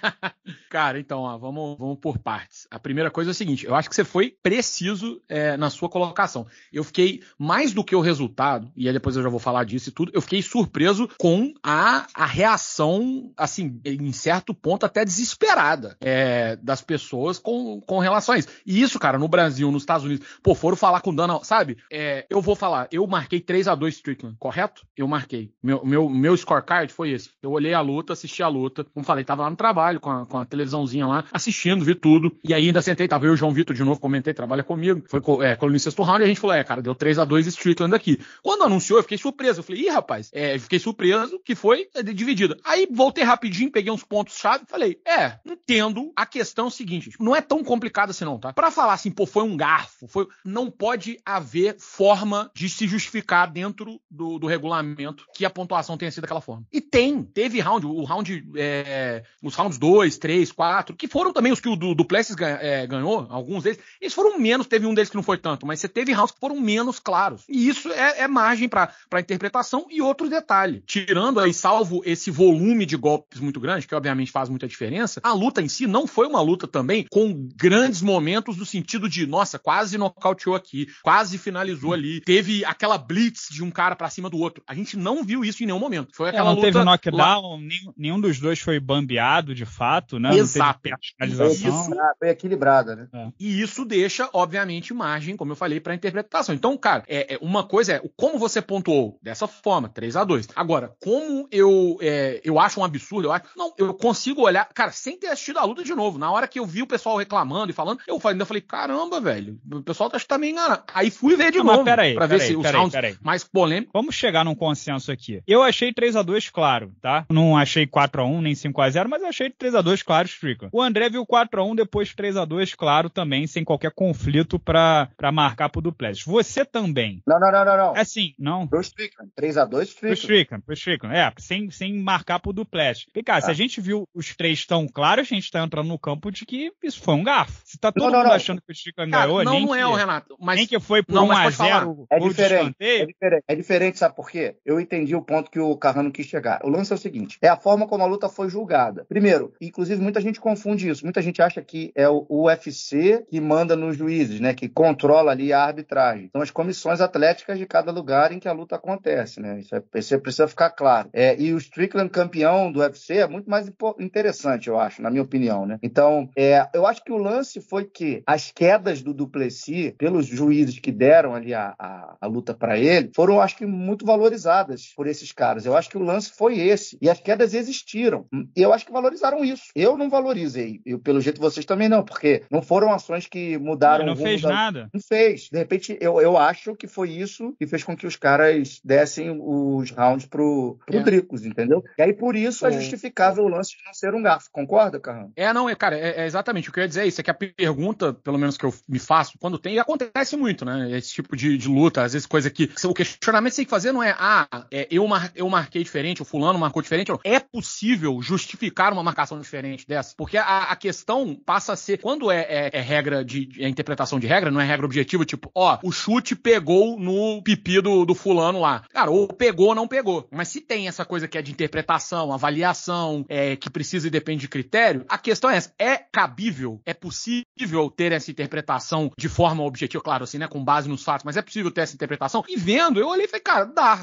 Cara, então, ó, vamos, vamos por partes. A primeira coisa é a seguinte, eu acho que você foi preciso é, na sua colocação. Eu fiquei, mais do que o resultado, e aí depois eu já vou falar disso e tudo, eu fiquei surpreso com a, a reação, assim, em certo ponto até desesperada é, das pessoas com, com relação a isso. E isso, cara, no Brasil, nos Estados Unidos, pô, foram falar com o Dana, sabe? É, eu vou falar, eu marquei três a dois Strickland, correto? Eu marquei. Meu, meu, meu scorecard foi esse. Eu olhei a luta, assisti a luta, como falei, tava lá no trabalho, com a, com a televisãozinha lá, assistindo, vi tudo. E aí ainda sentei, tava eu e o João Vitor de novo, comentei, trabalha comigo, foi é, colunista sexto round, e a gente falou, é, cara, deu três a dois Strickland aqui. Quando anunciou, eu fiquei surpreso, eu falei, ih, rapaz, é, fiquei surpreso que foi dividida. Aí voltei rapidinho, peguei uns pontos-chave, falei, é, entendo a questão seguinte, gente, não é tão complicado assim não, tá? Pra falar assim, pô, foi um garfo, foi... não pode haver forma de se justificar dentro do, do regulamento que a pontuação tenha sido daquela forma. E tem, teve round, o round, é, os rounds dois, três, quatro, que foram também os que o Du, Du Plessis ganha, é, ganhou, alguns deles, eles foram menos, teve um deles que não foi tanto, mas você teve rounds que foram menos claros. E isso é, é margem para interpretação. E outro detalhe, tirando aí, salvo esse volume de golpes muito grande, que obviamente faz muita diferença, a luta em si não foi uma luta também com grandes momentos no sentido de, nossa, quase nocauteou aqui, quase finalizou ali, teve aquela blitz de um cara pra cima do outro. A gente não viu isso em nenhum momento. Foi aquela é, não luta teve knockdown, lá... nenhum dos dois foi bambeado de fato, né? Exato. Não teve finalização. Isso, foi equilibrada, né? É. E isso deixa, obviamente, margem, como eu falei, pra interpretação. Então, cara, é, é, uma coisa é como você pontuou dessa forma, três a dois. Agora, como eu, é, eu acho um absurdo, eu acho... Não, eu consigo olhar... Cara, sem ter assistido a luta de novo, na hora que eu vi o pessoal reclamando e falando, eu ainda falei, caramba, velho, o pessoal tá, tá meio enganado. Aí fui ver de não, novo, peraí, pra peraí, ver se os rounds mais polêmicos... Vamos chegar num consenso aqui. Eu achei três a dois claro, tá? Não achei quatro a um, nem cinco a zero, mas eu achei três a dois claro, Strickland. O André viu quatro a um, depois três a dois claro também, sem qualquer conflito pra, pra marcar pro Du Plessis. Você também. Não, não, não, não, não. Assim, não. Pro Strickland. três a dois, Strickland. Pro Strickland, pro Strickland. É, sem, sem marcar pro Du Plessis. E, cara, tá. Se a gente viu os três tão claros, a gente tá entrando no campo de que isso foi um garfo. Se tá todo não, mundo não, achando que o Strickland ganhou, não, nem não que, é o Renato. Mas... Nem que foi por um a zero. É diferente, é diferente. É diferente, sabe por quê? Eu entendi o ponto que o Carrano quis chegar. O lance é o seguinte, é a forma como a luta foi julgada. Primeiro, inclusive muita gente confunde isso. Muita gente acha que é o U F C que manda nos juízes, né? Que controla ali a arbitragem. São as comissões atléticas de cada lugar em que a luta acontece, né? Isso, é, isso precisa ficar claro. É, e o Strickland campeão do U F C é muito mais interessante, eu acho, na minha opinião, né? Então, é, eu acho que o lance foi que as quedas do Du Plessis, pelos juízes que deram ali a, a, a luta para ele, foram, acho que, muito valorizadas por esses caras. Eu acho que o lance foi esse. E as quedas existiram. E eu acho que valorizaram isso. Eu não valorizei. E pelo jeito vocês também não, porque não foram ações que mudaram... Não, não fez da... nada. Não fez. De repente, eu, eu acho que foi isso que fez com que os caras dessem os rounds pro, pro é. Dricus, entendeu? E aí, por isso, é, é justificável o lance de não ser um garfo. Concorda, Carrano? É, não, é, cara, é, é exatamente. O que eu ia dizer é isso. É que a pergunta, pelo menos que eu me faço, quando tem, e acontece muito, né? Esse tipo de, de luta, às vezes coisa que... O questionamento que você tem que fazer não é, ah, é, eu, mar, eu marquei diferente, o fulano marcou diferente. Não. É possível justificar uma marcação diferente dessa? Porque a, a questão passa a ser, quando é, é, é regra de... É interpretação de regra, não é regra objetiva, tipo, ó, o chute pegou no pipi do, do fulano lá. Cara, ou pegou ou não pegou. Mas se tem essa coisa que é de interpretação, avaliação, é, que precisa e depende de critério, a questão é essa. É cabível? É possível ter essa interpretação de forma objetiva? Claro, assim, né? Com base nos fatos, mas é possível ter essa interpretação? E vendo, eu olhei e falei, cara, dá.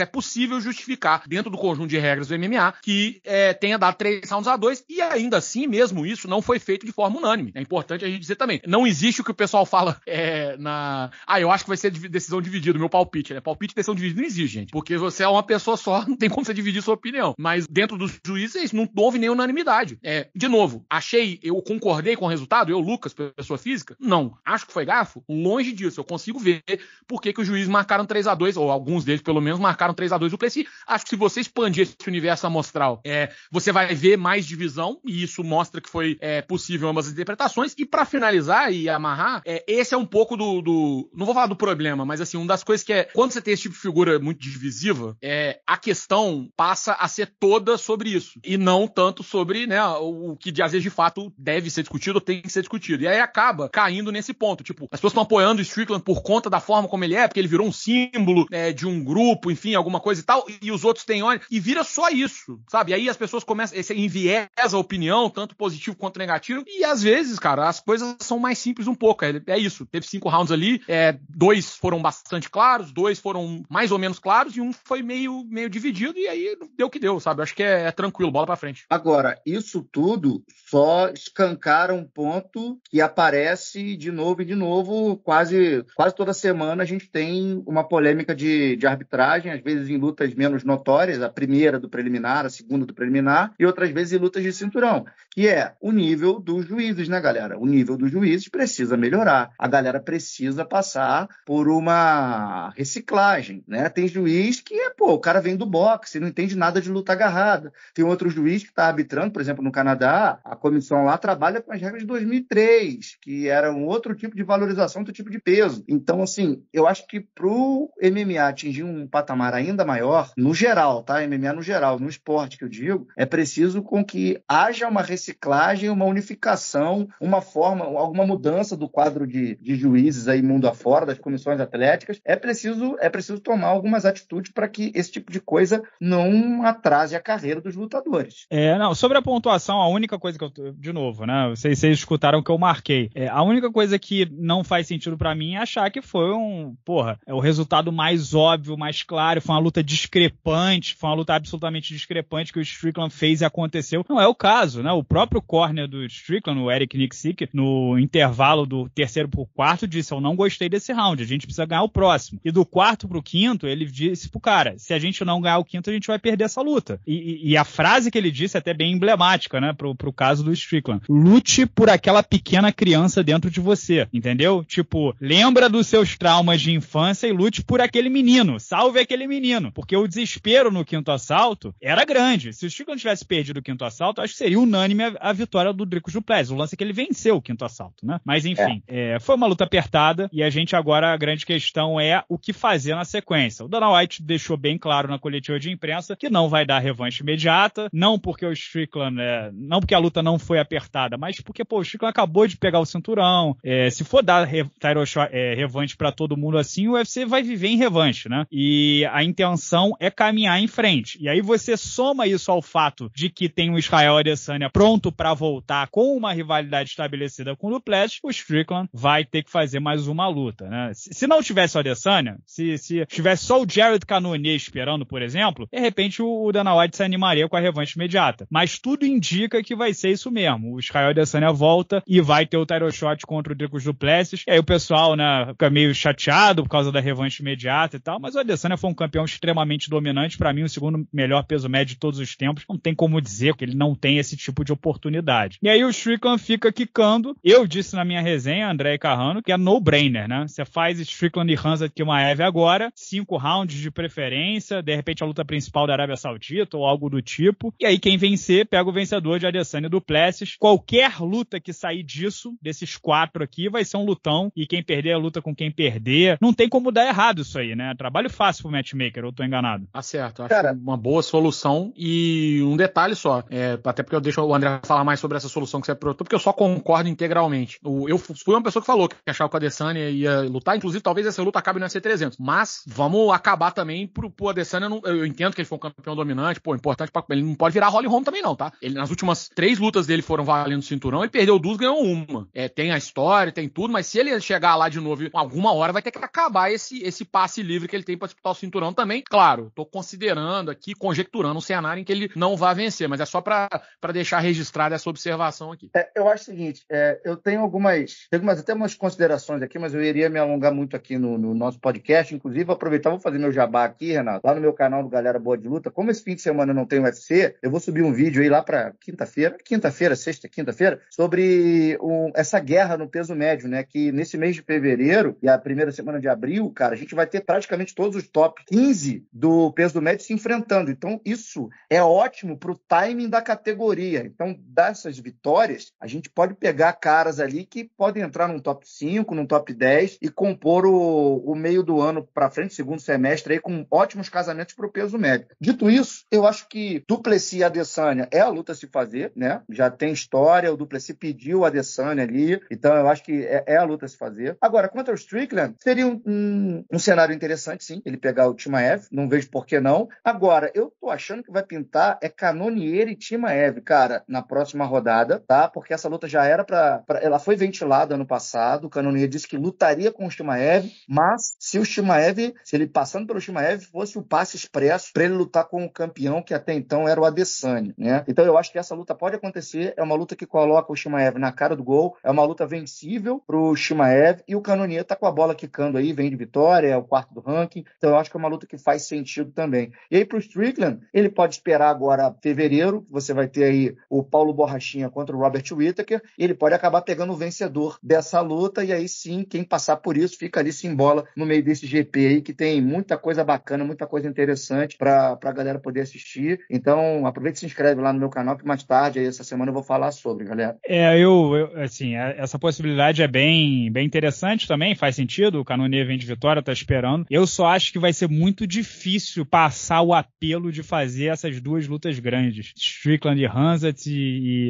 É possível justificar dentro do conjunto de regras do M M A que é, tenha dado três rounds a dois, e ainda assim mesmo isso não foi feito de forma unânime. É importante a gente dizer também. Não existe o que o pessoal fala é, na... Ah, eu acho que vai ser decisão dividida, o meu palpite, né? Palpite e decisão dividida não existe, gente. Porque você é uma pessoa só, não tem como você dividir sua opinião. Mas dentro dos juízes não houve nem unanimidade. É, de novo, achei, eu concordei com o resultado, eu, Lucas, pessoa física? Não. Acho que foi garfo? Longe disso. Eu consigo ver por que, que os juízes marcaram três a dois, ou alguns deles pelo menos marcaram três a dois do Plessis. Acho que se você expandir esse universo amostral, é, você vai ver mais divisão, e isso mostra que foi é, possível ambas as interpretações. E pra finalizar e amarrar, é, esse é um pouco do, do... Não vou falar do problema, mas assim, uma das coisas que é... Quando você tem esse tipo de figura muito divisiva, é, a questão passa a ser toda sobre isso, e não tanto sobre, né, o que às vezes de fato deve ser discutido ou tem que ser discutido. E aí acaba caindo nesse ponto. Tipo, as pessoas estão apoiando o Strickland por conta da forma como ele é, porque ele virou um símbolo é, de um grupo, enfim, alguma coisa e tal, e os outros têm olho, e vira só isso, sabe? E aí as pessoas começam, esse enviesa a opinião, tanto positivo quanto negativo, e às vezes, cara, as coisas são mais simples um pouco. É, é isso, teve cinco rounds ali, é, dois foram bastante claros, dois foram mais ou menos claros, e um foi meio, meio dividido, e aí deu o que deu, sabe? Eu acho que é, é tranquilo, bola pra frente. Agora, isso tudo só escancara um ponto que aparece de novo e de novo, quase, quase toda semana a gente tem uma polêmica de, de arbitragem, às vezes em lutas menos notórias, a primeira do preliminar, a segunda do preliminar, e outras vezes em lutas de cinturão, que é o nível dos juízes, né, galera? O nível dos juízes precisa melhorar, a galera precisa passar por uma reciclagem, né? Tem juiz que é, pô, o cara vem do boxe, não entende nada de luta agarrada, tem outro juiz que tá arbitrando, por exemplo, no Canadá, a comissão lá trabalha com as regras de dois mil e três, que era um outro tipo de valorização do tipo de peso. Então, assim, eu acho que pro M M A atingir um patamar ainda maior, no geral, tá? M M A no geral, no esporte que eu digo, é preciso com que haja haja uma reciclagem, uma unificação, uma forma, alguma mudança do quadro de, de juízes aí mundo afora, das comissões atléticas. É preciso, é preciso tomar algumas atitudes para que esse tipo de coisa não atrase a carreira dos lutadores. É, não, sobre a pontuação, a única coisa que eu... De novo, né? Vocês, vocês escutaram o que eu marquei. É, a única coisa que não faz sentido pra mim é achar que foi um... Porra, é o resultado mais óbvio, mais claro. Foi uma luta discrepante. Foi uma luta absolutamente discrepante que o Strickland fez e aconteceu. Não é o caso, né? O próprio corner do Strickland, o Eric Nixick, no intervalo do terceiro pro quarto, disse: eu não gostei desse round, a gente precisa ganhar o próximo. E do quarto pro quinto, ele disse pro cara: se a gente não ganhar o quinto, a gente vai perder essa luta. E, e a frase que ele disse é até bem emblemática, né? Pro, pro caso do Strickland: lute por aquela pequena criança dentro de você, entendeu? Tipo, lembra dos seus traumas de infância e lute por aquele menino, salve aquele menino, porque o desespero no quinto assalto era grande. Se o Strickland tivesse perdido o quinto assalto, acho que seria unânime a, a vitória do Dricus Du Plessis. O lance é que ele venceu o quinto assalto, né? Mas enfim, é. É, foi uma luta apertada, e a gente agora, a grande questão é o que fazer na sequência. O Dana White deixou bem claro na coletiva de imprensa que não vai dar revanche imediata, não porque o Strickland, é, não porque a luta não foi apertada, mas porque, pô, o Strickland acabou de pegar o cinturão. É, se for dar re, shot, é, revanche pra todo mundo assim, o U F C vai viver em revanche, né? E a intenção é caminhar em frente. E aí você soma isso ao fato de que tem o Israel Adesanya pronto pra voltar com uma rivalidade estabelecida com o Du Plessis, o Strickland vai ter que fazer mais uma luta, né? Se, se não tivesse o Adesanya, se, se tivesse só o Jared Cannonier esperando, por exemplo, de repente o, o Dana White se animaria com a revanche imediata. Mas tudo indica que vai ser isso mesmo. O Israel Adesanya volta e vai ter o title shot contra o Dricus Du Plessis. E aí o pessoal, né, fica meio chateado por causa da revanche imediata e tal, mas o Adesanya foi um campeão extremamente dominante, pra mim o segundo melhor peso médio de todos os tempos. Não tem como dizer que ele não tem esse tipo de oportunidade. E aí o Strickland fica quicando. Eu disse na minha resenha, André Carrano, que é no-brainer, né? Você faz Strickland e Khamzat Chimaev agora, cinco rounds de preferência, de repente a luta principal da Arábia Saudita ou algo do tipo, e aí quem vencer, pega o vencedor de Adesanya e Du Plessis. Qualquer luta que sair disso, desses quatro aqui, vai ser um lutão, e quem perder a luta com quem perder, não tem como dar errado isso aí, né? Trabalho fácil pro matchmaker, ou tô enganado? Ah, certo, acho Cara... uma boa solução. E um detalhe só, é, até porque eu deixo o André falar mais sobre essa solução que você apresentou, porque eu só concordo integralmente. Eu fui uma pessoa que falou que achava que o Adesanya ia lutar, inclusive talvez essa luta acabe no U F C trezentos, mas vamos acabar também pro, pro Adesanya. Não, eu entendo que ele foi um campeão dominante, pô, importante pra, ele não pode virar Holly Holm também não, tá? Ele, nas últimas três lutas dele foram valendo o cinturão, ele perdeu duas, ganhou uma. É, tem a história, tem tudo, mas se ele chegar lá de novo, alguma hora vai ter que acabar esse, esse passe livre que ele tem pra disputar o cinturão também. Claro, tô considerando aqui, conjecturando um cenário em que ele não vai vencer, mas é só pra, pra deixar registrada essa observação aqui. É, eu acho o seguinte, é, eu tenho algumas, tenho algumas, até umas considerações aqui, mas eu iria me alongar muito aqui no, no nosso podcast, inclusive vou aproveitar, vou fazer meu jabá aqui, Renato, lá no meu canal do Galera Boa de Luta. Como esse fim de semana não tem U F C, eu vou subir um vídeo aí lá pra quinta-feira, quinta-feira, sexta, quinta-feira, sobre um, essa guerra no peso médio, né, que nesse mês de fevereiro e a primeira semana de abril, cara, a gente vai ter praticamente todos os top quinze do peso médio se enfrentando. Então isso é ótimo pro timing da categoria. Então dessas vitórias, a gente pode pegar caras ali que podem entrar num top cinco, num top dez e compor o, o meio do ano pra frente, segundo semestre aí, com ótimos casamentos pro peso médio. Dito isso, eu acho que Du Plessis e Adesanya é a luta a se fazer, né? Já tem história, o Du Plessis pediu a Adesanya ali, então eu acho que é, é a luta a se fazer. Agora, contra o Strickland, seria um, um, um cenário interessante, sim, ele pegar o Chimaev, não vejo por que não. Agora, eu tô achando que vai pintar é Cannonier e Chimaev, cara, na próxima rodada, tá? Porque essa luta já era pra... pra ela foi ventilada ano passado, o Cannonier disse que lutaria com o Chimaev, mas se o Chimaev, se ele passando pelo Chimaev, fosse o passe expresso pra ele lutar com o campeão, que até então era o Adesanya, né? Então eu acho que essa luta pode acontecer, é uma luta que coloca o Chimaev na cara do gol, é uma luta vencível pro Chimaev, e o Cannonier tá com a bola quicando aí, vem de vitória, é o quarto do ranking, então eu acho que é uma luta que faz sentido também. E aí pro Strickland, ele pode esperar agora fevereiro, você vai ter aí o Paulo Borrachinha contra o Robert Whittaker, e ele pode acabar pegando o vencedor dessa luta, e aí sim, quem passar por isso fica ali sem bola no meio desse G P aí, que tem muita coisa bacana, muita coisa interessante pra, pra galera poder assistir. Então aproveita e se inscreve lá no meu canal, que mais tarde aí, essa semana eu vou falar sobre, galera. É, eu, eu assim, essa possibilidade é bem, bem interessante também, faz sentido, o Cannonier vem de vitória, tá esperando. Eu só acho que vai ser muito difícil passar o apelo de fazer essas duas lutas grandes, Strickland e Hunt, Khamzat e,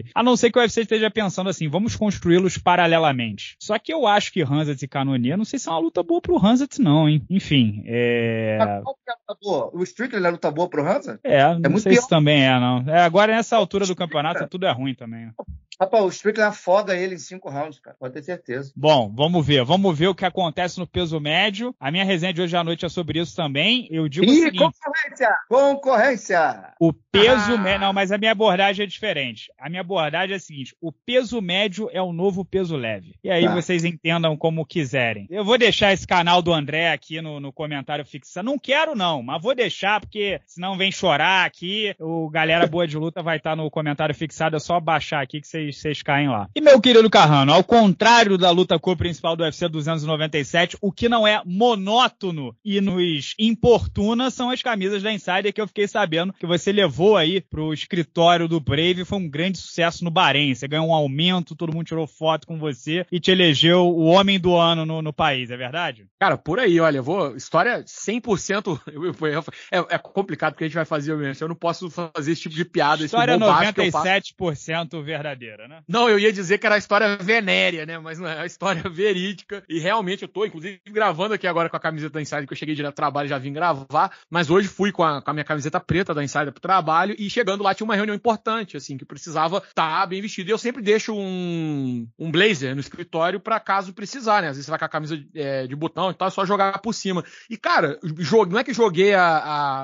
e... a não ser que o U F C esteja pensando assim, vamos construí-los paralelamente. Só que eu acho que Khamzat e Cannonier, não sei se é uma luta boa pro Khamzat não, hein? Enfim, é... A qual que é a luta boa? O Strickland é a luta boa pro Khamzat? É, é não muito sei pior. Se também é, não. É, agora, nessa altura do campeonato, tudo é ruim também. Rapaz, o Strickland afoga ele em cinco rounds, cara. Pode ter certeza. Bom, vamos ver. Vamos ver o que acontece no peso médio. A minha resenha de hoje à noite é sobre isso também. Eu digo Ih, o seguinte... concorrência! Concorrência! O peso ah. médio... Não, mas a minha abordagem é diferente. A minha abordagem é a seguinte. O peso médio é o novo peso leve. E aí ah. vocês entendam como quiserem. Eu vou deixar esse canal do André aqui no, no comentário fixado. Não quero, não. Mas vou deixar, porque senão vem chorar aqui. O Galera Boa de Luta vai estar no comentário fixado. É só baixar aqui que vocês vocês caem lá. E meu querido Carrano, ao contrário da luta co-principal do U F C duzentos e noventa e sete, o que não é monótono e nos importuna são as camisas da Insider, que eu fiquei sabendo que você levou aí pro escritório do Brave, foi um grande sucesso no Bahrein, você ganhou um aumento, todo mundo tirou foto com você e te elegeu o homem do ano no, no país, é verdade? Cara, por aí, olha, eu vou, história cem por cento é, é complicado porque a gente vai fazer o mesmo, eu não posso fazer esse tipo de piada, história esse noventa e sete por cento verdadeira. Né? Não, eu ia dizer que era a história venérea, né? Mas não é, a história verídica. E realmente eu tô, inclusive, gravando aqui agora com a camiseta da Insider, que eu cheguei direto do trabalho e já vim gravar. Mas hoje fui com a, com a minha camiseta preta da Insider pro trabalho e chegando lá tinha uma reunião importante, assim, que precisava estar tá bem vestido. E eu sempre deixo um, um blazer no escritório pra caso precisar, né? Às vezes você vai com a camisa de, é, de botão e tal, é só jogar por cima. E, cara, jogue, não é que joguei a,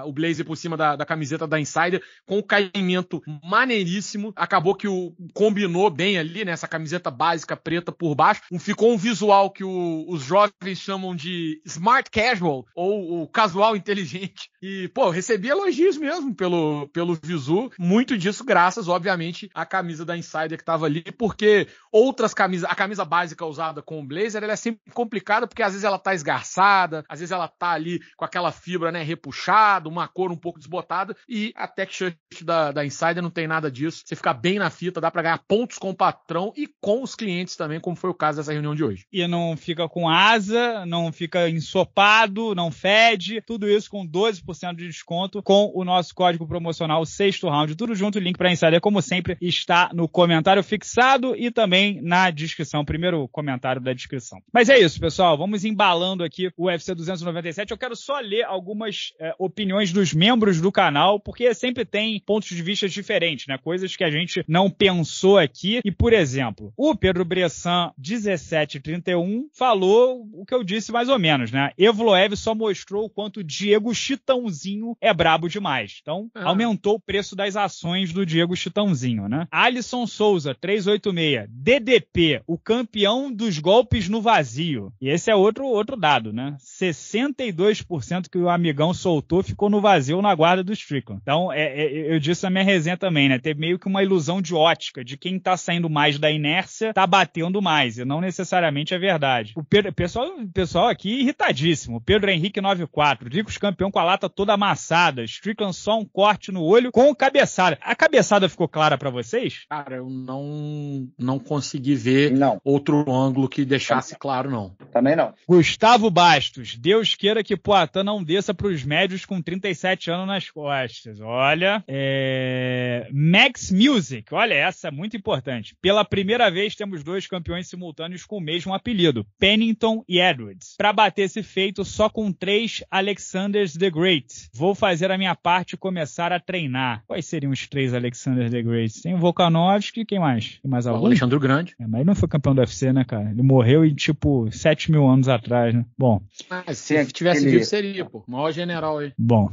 a, o blazer por cima da, da camiseta da Insider com um caimento maneiríssimo. Acabou que o combinou Combinou bem ali, né? Essa camiseta básica preta por baixo. Ficou um visual que o, os jovens chamam de smart casual, ou o casual inteligente. E, pô, eu recebi elogios mesmo pelo, pelo visu. Muito disso graças, obviamente, à camisa da Insider que tava ali, porque outras camisas... A camisa básica usada com o blazer, ela é sempre complicada, porque às vezes ela tá esgarçada, às vezes ela tá ali com aquela fibra, né? Repuxada, uma cor um pouco desbotada. E a tech shirt da, da Insider não tem nada disso. Você fica bem na fita, dá pra ganhar pontos com o patrão e com os clientes também, como foi o caso dessa reunião de hoje. E não fica com asa, não fica ensopado, não fede, tudo isso com doze por cento de desconto com o nosso código promocional Sexto Round, tudo junto. O link para Insider, como sempre, está no comentário fixado e também na descrição, primeiro comentário da descrição. Mas é isso, pessoal, vamos embalando aqui o U F C duzentos e noventa e sete. Eu quero só ler algumas é, opiniões dos membros do canal, porque sempre tem pontos de vista diferentes, né? Coisas que a gente não pensou aqui. E, por exemplo, o Pedro Bressan, dezessete trinta e um, falou o que eu disse mais ou menos, né? Evloev só mostrou o quanto o Diego Chitãozinho é brabo demais. Então, ah. aumentou o preço das ações do Diego Chitãozinho, né? Alisson Souza, trezentos e oitenta e seis, D D P, o campeão dos golpes no vazio. E esse é outro, outro dado, né? sessenta e dois por cento que o amigão soltou ficou no vazio na guarda do Strickland. Então, é, é, eu disse na minha resenha também, né? Teve meio que uma ilusão de ótica, de quem Quem tá saindo mais da inércia tá batendo mais, e não necessariamente é verdade. O Pedro, pessoal, pessoal aqui irritadíssimo. Pedro Henrique noventa e quatro, Dricus campeão com a lata toda amassada, Strickland só um corte no olho com cabeçada. A cabeçada ficou clara pra vocês? Cara, eu não, não consegui ver não. outro ângulo que deixasse claro, não. Também não. Gustavo Bastos, Deus queira que Poatan não desça pros médios com trinta e sete anos nas costas. Olha, é... Max Music, olha essa, muito importante. Pela primeira vez temos dois campeões simultâneos com o mesmo apelido, Pennington e Edwards. Para bater esse feito só com três Alexanders the Great. Vou fazer a minha parte e começar a treinar. Quais seriam os três Alexanders the Great? Tem o Volkanovski, quem mais? Tem mais algum? O Alexandre o Grande. É, mas ele não foi campeão do U F C, né, cara? Ele morreu em, tipo, sete mil anos atrás, né? Bom. Ah, se ele tivesse vivo seria, pô. Maior general aí. Bom.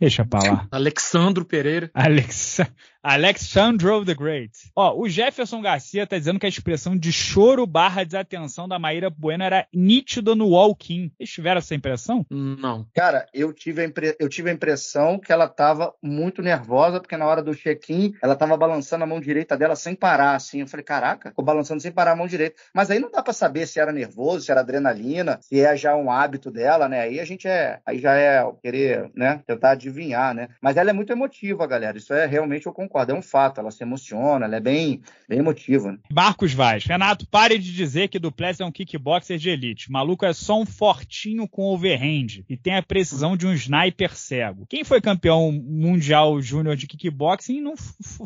Deixa pra lá. Alexandro Pereira. Alex... Alexandro the Great. Ó, o Jefferson Garcia tá dizendo que a expressão de choro barra desatenção da Mayra Bueno era nítida no walk-in. Vocês tiveram essa impressão? Não. Cara, eu tive, a impre... eu tive a impressão que ela tava muito nervosa, porque na hora do check-in, ela tava balançando a mão direita dela sem parar, assim. Eu falei, caraca, ficou balançando sem parar a mão direita. Mas aí não dá pra saber se era nervoso, se era adrenalina, se é já um hábito dela, né? Aí a gente é... Aí já é querer, né? Tentar adivinhar, né? Mas ela é muito emotiva, galera. Isso é realmente, eu concordo. concordo, é um fato, ela se emociona, ela é bem, bem emotiva. Né? Marcos Vaz, Renato, pare de dizer que Du Plessis é um kickboxer de elite. O maluco é só um fortinho com overhand e tem a precisão de um sniper cego. Quem foi campeão mundial júnior de kickboxing não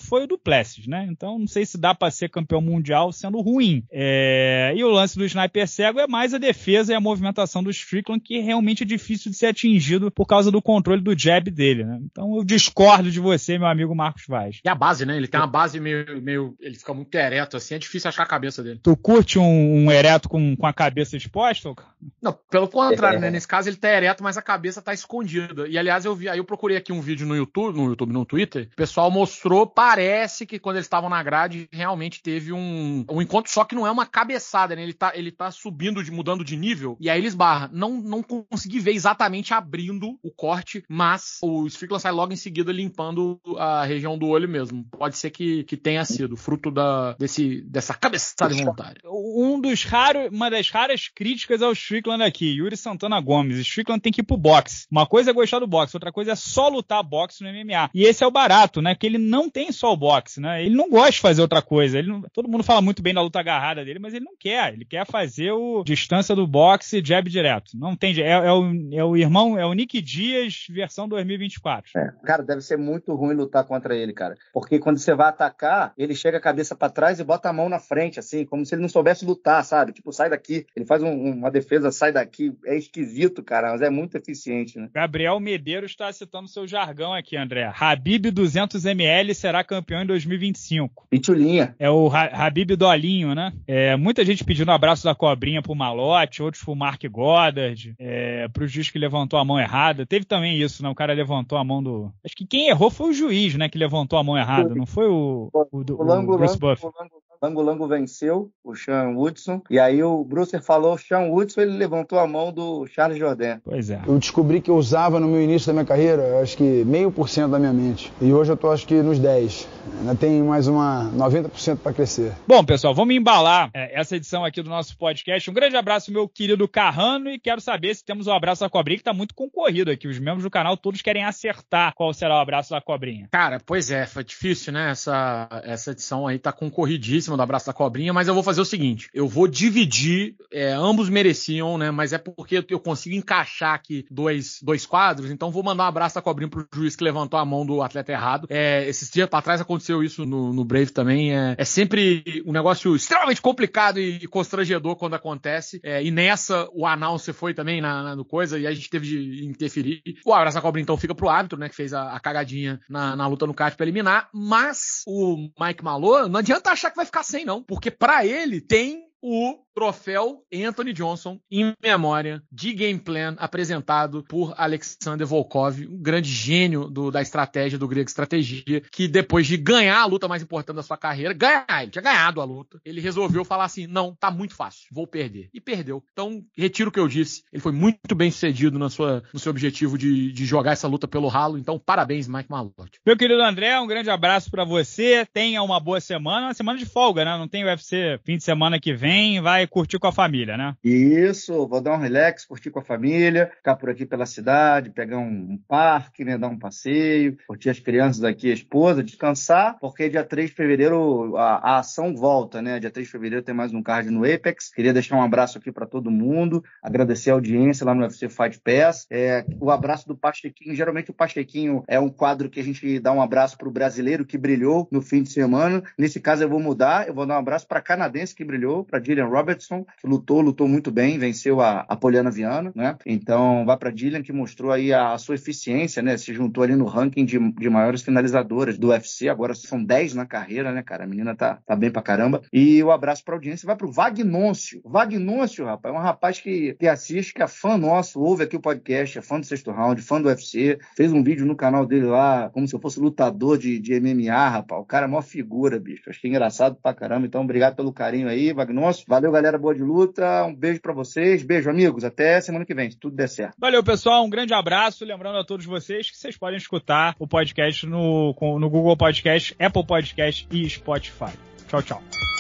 foi o Du Plessis, né? Então não sei se dá para ser campeão mundial sendo ruim. É... E o lance do sniper cego é mais a defesa e a movimentação do Strickland, que realmente é difícil de ser atingido por causa do controle do jab dele, né? Então eu discordo de você, meu amigo Marcos Vaz. E a base, né? Ele tem uma base meio... meio... ele fica muito ereto, assim, é difícil achar a cabeça dele. Tu curte um, um ereto com, com a cabeça exposta? Não, pelo contrário, é. né? Nesse caso ele tá ereto, mas a cabeça tá escondida. E aliás, eu vi, aí eu procurei aqui um vídeo no YouTube, no YouTube, no Twitter, o pessoal mostrou, parece que quando eles estavam na grade, realmente teve um, um encontro, só que não é uma cabeçada, né? Ele tá, ele tá subindo, de, mudando de nível, e aí ele esbarra. Não, não consegui ver exatamente abrindo o corte, mas o Strickland sai logo em seguida limpando a região do olho mesmo. Pode ser que, que tenha sido fruto da, desse, dessa cabeçada voluntária. Um dos raros, uma das raras críticas ao Strickland aqui, Yuri Santana Gomes. Strickland tem que ir pro boxe. Uma coisa é gostar do boxe, outra coisa é só lutar boxe no M M A. E esse é o barato, né? Que ele não tem só o boxe, né? Ele não gosta de fazer outra coisa. Ele não... Todo mundo fala muito bem da luta agarrada dele, mas ele não quer. Ele quer fazer o distância do boxe, jab direto. Não tem. É, é, o, é o irmão, é o Nick Dias, versão dois mil e vinte e quatro. É. Cara, deve ser muito ruim lutar contra ele, cara. Porque quando você vai atacar, ele chega a cabeça pra trás e bota a mão na frente, assim, como se ele não soubesse lutar, sabe? Tipo, sai daqui. Ele faz um, uma defesa, sai daqui. É esquisito, cara, mas é muito eficiente, né? Gabriel Medeiros está citando seu jargão aqui, André. Habib duzentos mililitros será campeão em dois mil e vinte e cinco. Pitulinha. É o ha- Habib Dolinho, né? É, muita gente pedindo um abraço da cobrinha pro Malott, outros pro Mark Goddard, é, pro juiz que levantou a mão errada. Teve também isso, né? O cara levantou a mão do... Acho que quem errou foi o juiz, né? Que levantou a mão errada. Não foi o, o, o, o, o Bruce Buffer. Lango Lango venceu o Sean Woodson, e aí o Brucer falou, Sean Woodson, ele levantou a mão do Charles Jourdain. Pois é. Eu descobri que eu usava no meu início da minha carreira, acho que meio por cento da minha mente. E hoje eu tô acho que nos dez. Ainda tem mais uma noventa por cento para crescer. Bom, pessoal, vamos embalar é, essa edição aqui do nosso podcast. Um grande abraço, meu querido Carrano, e quero saber se temos o abraço da cobrinha, que tá muito concorrido aqui. Os membros do canal todos querem acertar qual será o abraço da cobrinha. Cara, pois é, foi difícil, né? Essa, essa edição aí tá concorridíssima do abraço da cobrinha, mas eu vou fazer o seguinte, eu vou dividir, é, ambos mereciam, né, mas é porque eu consigo encaixar aqui dois, dois quadros, então vou mandar um abraço da cobrinha pro juiz que levantou a mão do atleta errado, é, esses dias pra trás aconteceu isso no, no Brave também, é, é sempre um negócio extremamente complicado e constrangedor quando acontece, é, e nessa o announce foi também na, na no coisa, e a gente teve de interferir, o abraço da cobrinha então fica pro árbitro, né, que fez a, a cagadinha na, na luta no card pra eliminar, mas o Mike Malott, não adianta achar que vai ficar sem não, porque pra ele tem o troféu Anthony Johnson em memória de game plan apresentado por Alexander Volkov, um grande gênio do, da estratégia, do grego estratégia, que depois de ganhar a luta mais importante da sua carreira, ganhar, ele tinha ganhado a luta, ele resolveu falar assim, não, tá muito fácil, vou perder. E perdeu. Então, retiro o que eu disse, ele foi muito bem sucedido na sua, no seu objetivo de, de jogar essa luta pelo ralo, então parabéns, Mike Malott. Meu querido André, um grande abraço pra você, tenha uma boa semana, uma semana de folga, né? Não tem U F C fim de semana que vem, vai curtir com a família, né? Isso, vou dar um relax, curtir com a família, ficar por aqui pela cidade, pegar um parque, né, dar um passeio, curtir as crianças daqui, a esposa, descansar, porque dia três de fevereiro a, a ação volta, né? Dia três de fevereiro tem mais um card no Apex. Queria deixar um abraço aqui pra todo mundo, agradecer a audiência lá no U F C Fight Pass. É, o abraço do Pachequinho, geralmente o Pachequinho é um quadro que a gente dá um abraço pro brasileiro que brilhou no fim de semana. Nesse caso eu vou mudar, eu vou dar um abraço pra canadense que brilhou, pra Gillian Robertson, que lutou, lutou muito bem, venceu a, a Poliana Viana, né? Então, vai pra Gillian, que mostrou aí a, a sua eficiência, né? Se juntou ali no ranking de, de maiores finalizadoras do U F C, agora são dez na carreira, né, cara? A menina tá, tá bem pra caramba. E o um abraço pra audiência vai pro Vagnôncio. Vagnôncio, rapaz, é um rapaz que, que assiste, que é fã nosso, ouve aqui o podcast, é fã do Sexto Round, fã do U F C, fez um vídeo no canal dele lá, como se eu fosse lutador de, de M M A, rapaz. O cara é a maior figura, bicho. Achei engraçado pra caramba. Então, obrigado pelo carinho aí, Vagnôncio. Valeu, galera, boa de luta, um beijo pra vocês, beijo, amigos, até semana que vem, se tudo der certo. Valeu, pessoal, um grande abraço, lembrando a todos vocês que vocês podem escutar o podcast no, no Google Podcast, Apple Podcast e Spotify. Tchau, tchau.